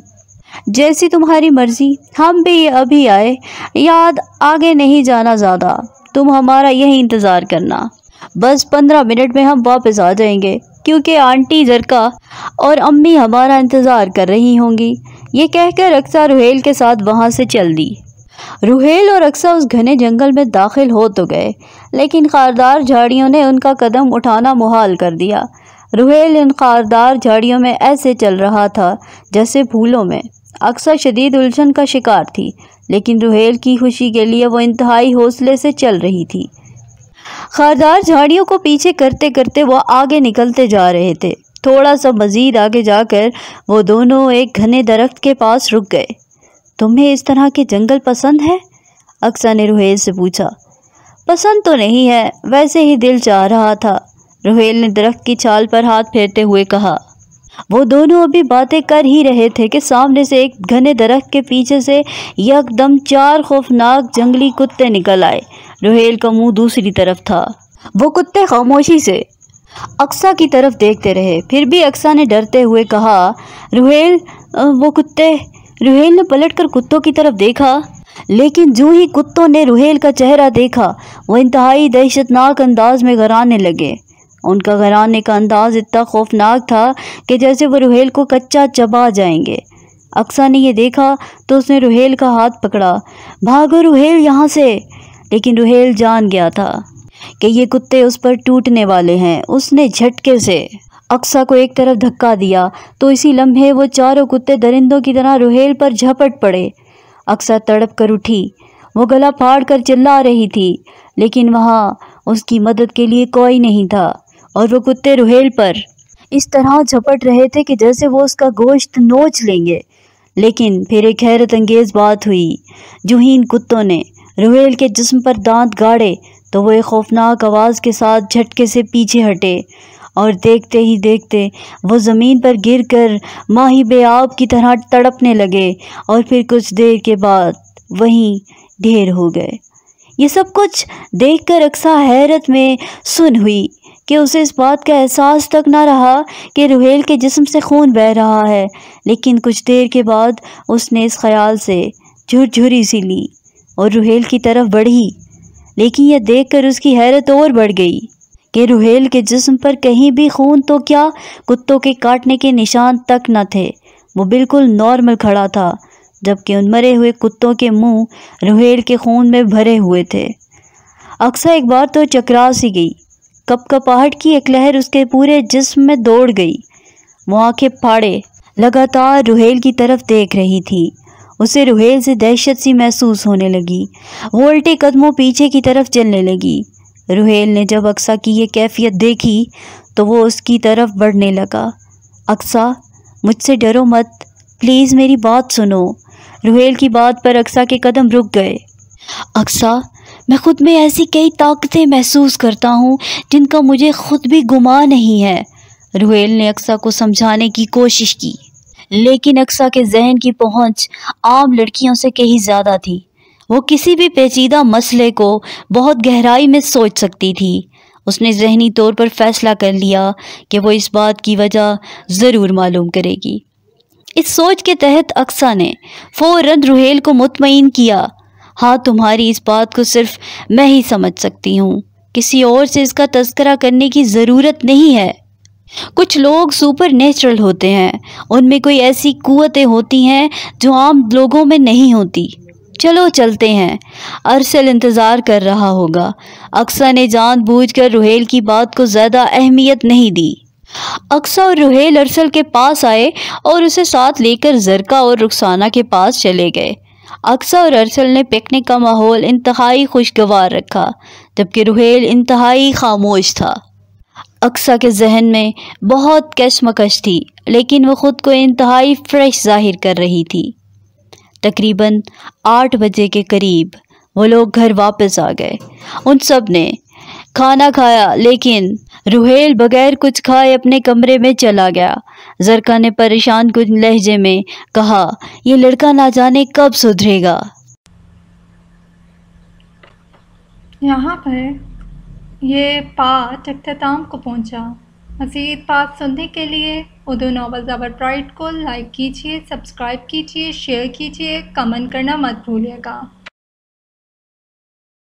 जैसी तुम्हारी मर्ज़ी, हम भी अभी आए। याद, आगे नहीं जाना ज़्यादा, तुम हमारा यही इंतज़ार करना। बस पंद्रह मिनट में हम वापस आ जाएंगे क्योंकि आंटी जरका और अम्मी हमारा इंतज़ार कर रही होंगी। ये कहकर अक्सा रुहेल के साथ वहाँ से चल दी। रुहेल और अक्सा उस घने जंगल में दाखिल हो तो गए, लेकिन खारदार झाड़ियों ने उनका कदम उठाना मुहाल कर दिया। रुहेल इन खारदार झाड़ियों में ऐसे चल रहा था जैसे फूलों में। अक्सा शदीद उलझन का शिकार थी, लेकिन रुहेल की खुशी के लिए वो इंतहाई हौसले से चल रही थी। खारदार झाड़ियों को पीछे करते करते वह आगे निकलते जा रहे थे। थोड़ा सा मज़ीद आगे जाकर वो दोनों एक घने दरख्त के पास रुक गए। तुम्हें इस तरह के जंगल पसंद है? अक्सा ने रुहेल से पूछा। पसंद तो नहीं है, वैसे ही दिल चाह रहा था, रुहेल ने दरख्त की छाल पर हाथ फेरते हुए कहा। वो दोनों अभी बातें कर ही रहे थे कि सामने से एक घने दरख्त के पीछे से यकदम चार खौफनाक जंगली कुत्ते निकल आए। रुहेल का मुंह दूसरी तरफ था। वो कुत्ते खामोशी से अक्सा की तरफ देखते रहे। फिर भी अक्सा ने डरते हुए कहा, रुहेल, वो कुत्ते। रुहेल ने पलटकर कुत्तों की तरफ देखा, लेकिन जो ही कुत्तों ने रुहेल का चेहरा देखा वो इंतहाई दहशतनाक अंदाज में घराने लगे। उनका घराने का अंदाज़ इतना खौफनाक था कि जैसे वो रुहेल को कच्चा चबा जाएंगे। अक्सा ने यह देखा तो उसने रुहेल का हाथ पकड़ा। भागो रुहेल यहाँ से। लेकिन रुहेल जान गया था कि ये कुत्ते उस पर टूटने वाले हैं। उसने झटके से अक्सा को एक तरफ धक्का दिया तो इसी लम्हे वो चारों कुत्ते दरिंदों की तरह रुहेल पर झपट पड़े। अक्सर तड़प कर उठी। वो गला फाड़ कर चिल्ला रही थी, लेकिन वहाँ उसकी मदद के लिए कोई नहीं था और वो कुत्ते रुहेल पर इस तरह झपट रहे थे कि जैसे वो उसका गोश्त नोच लेंगे। लेकिन फिर एक हैरत अंगेज़ बात हुई। जो ही इन कुत्तों ने रुहेल के जिस्म पर दांत गाड़े तो वो एक खौफनाक आवाज़ के साथ झटके से पीछे हटे और देखते ही देखते वो ज़मीन पर गिरकर माही बेआब की तरह तड़पने लगे और फिर कुछ देर के बाद वहीं ढेर हो गए। ये सब कुछ देखकर अक्सा हैरत में सुन हुई कि उसे इस बात का एहसास तक ना रहा कि रुहेल के जिस्म से खून बह रहा है, लेकिन कुछ देर के बाद उसने इस ख्याल से झुरझुरी सी ली और रुहेल की तरफ बढ़ी। लेकिन यह देखकर उसकी हैरत और बढ़ गई कि रुहेल के जिस्म पर कहीं भी खून तो क्या कुत्तों के काटने के निशान तक न थे। वो बिल्कुल नॉर्मल खड़ा था, जबकि उन मरे हुए कुत्तों के मुंह रुहेल के खून में भरे हुए थे। अक्सर एक बार तो चकरा सी गई। कपकपाहट की एक लहर उसके पूरे जिस्म में दौड़ गई। वो आँखें फाड़े लगातार रुहेल की तरफ देख रही थी। उसे रुहेल से दहशत सी महसूस होने लगी। वो उल्टे कदमों पीछे की तरफ चलने लगी। रुहेल ने जब अक्सा की ये कैफियत देखी तो वो उसकी तरफ बढ़ने लगा। अक्सा, मुझसे डरो मत, प्लीज़ मेरी बात सुनो। रुहेल की बात पर अक्सा के कदम रुक गए। अक्सा, मैं खुद में ऐसी कई ताकतें महसूस करता हूँ जिनका मुझे खुद भी गुमान नहीं है। रुहेल ने अक्सा को समझाने की कोशिश की, लेकिन अक्सा के जहन की पहुँच आम लड़कियों से कहीं ज़्यादा थी। वो किसी भी पेचीदा मसले को बहुत गहराई में सोच सकती थी। उसने जहनी तौर पर फैसला कर लिया कि वो इस बात की वजह ज़रूर मालूम करेगी। इस सोच के तहत अक्सा ने फ़ौरन रुहेल को मुतमईन किया, हाँ, तुम्हारी इस बात को सिर्फ मैं ही समझ सकती हूँ, किसी और से इसका तस्करा करने की ज़रूरत नहीं है। कुछ लोग सुपर नेचुरल होते हैं, उनमें कोई ऐसी कुव्वतें होती हैं जो आम लोगों में नहीं होती। चलो चलते हैं, अरसल इंतज़ार कर रहा होगा। अक्सा ने जानबूझकर रुहेल की बात को ज़्यादा अहमियत नहीं दी। अक्सा और रुहेल अरसल के पास आए और उसे साथ लेकर ज़रका और रुखसाना के पास चले गए। अक्सा और अरसल ने पिकनिक का माहौल इंतहाई खुशगवार रखा, जबकि रुहेल इंतहाई खामोश था। अक्सा के जहन में बहुत कशमकश थी, लेकिन वह ख़ुद को इंतहाई फ्रेश जाहिर कर रही थी। तकरीबन आठ बजे के करीब वो लोग घर वापस आ गए। उन सब ने खाना खाया, लेकिन रुहेल बगैर कुछ खाए अपने कमरे में चला गया। ज़रका ने परेशान कुछ लहजे में कहा, ये लड़का ना जाने कब सुधरेगा। यहाँ पर यह पाठ अख्ताम को पहुँचा। मज़ीद पाठ सुनने के लिए उर्दू नॉवल ज़बरप्राइड को लाइक कीजिए, सब्सक्राइब कीजिए, शेयर कीजिए, कमेंट करना मत भूलिएगा।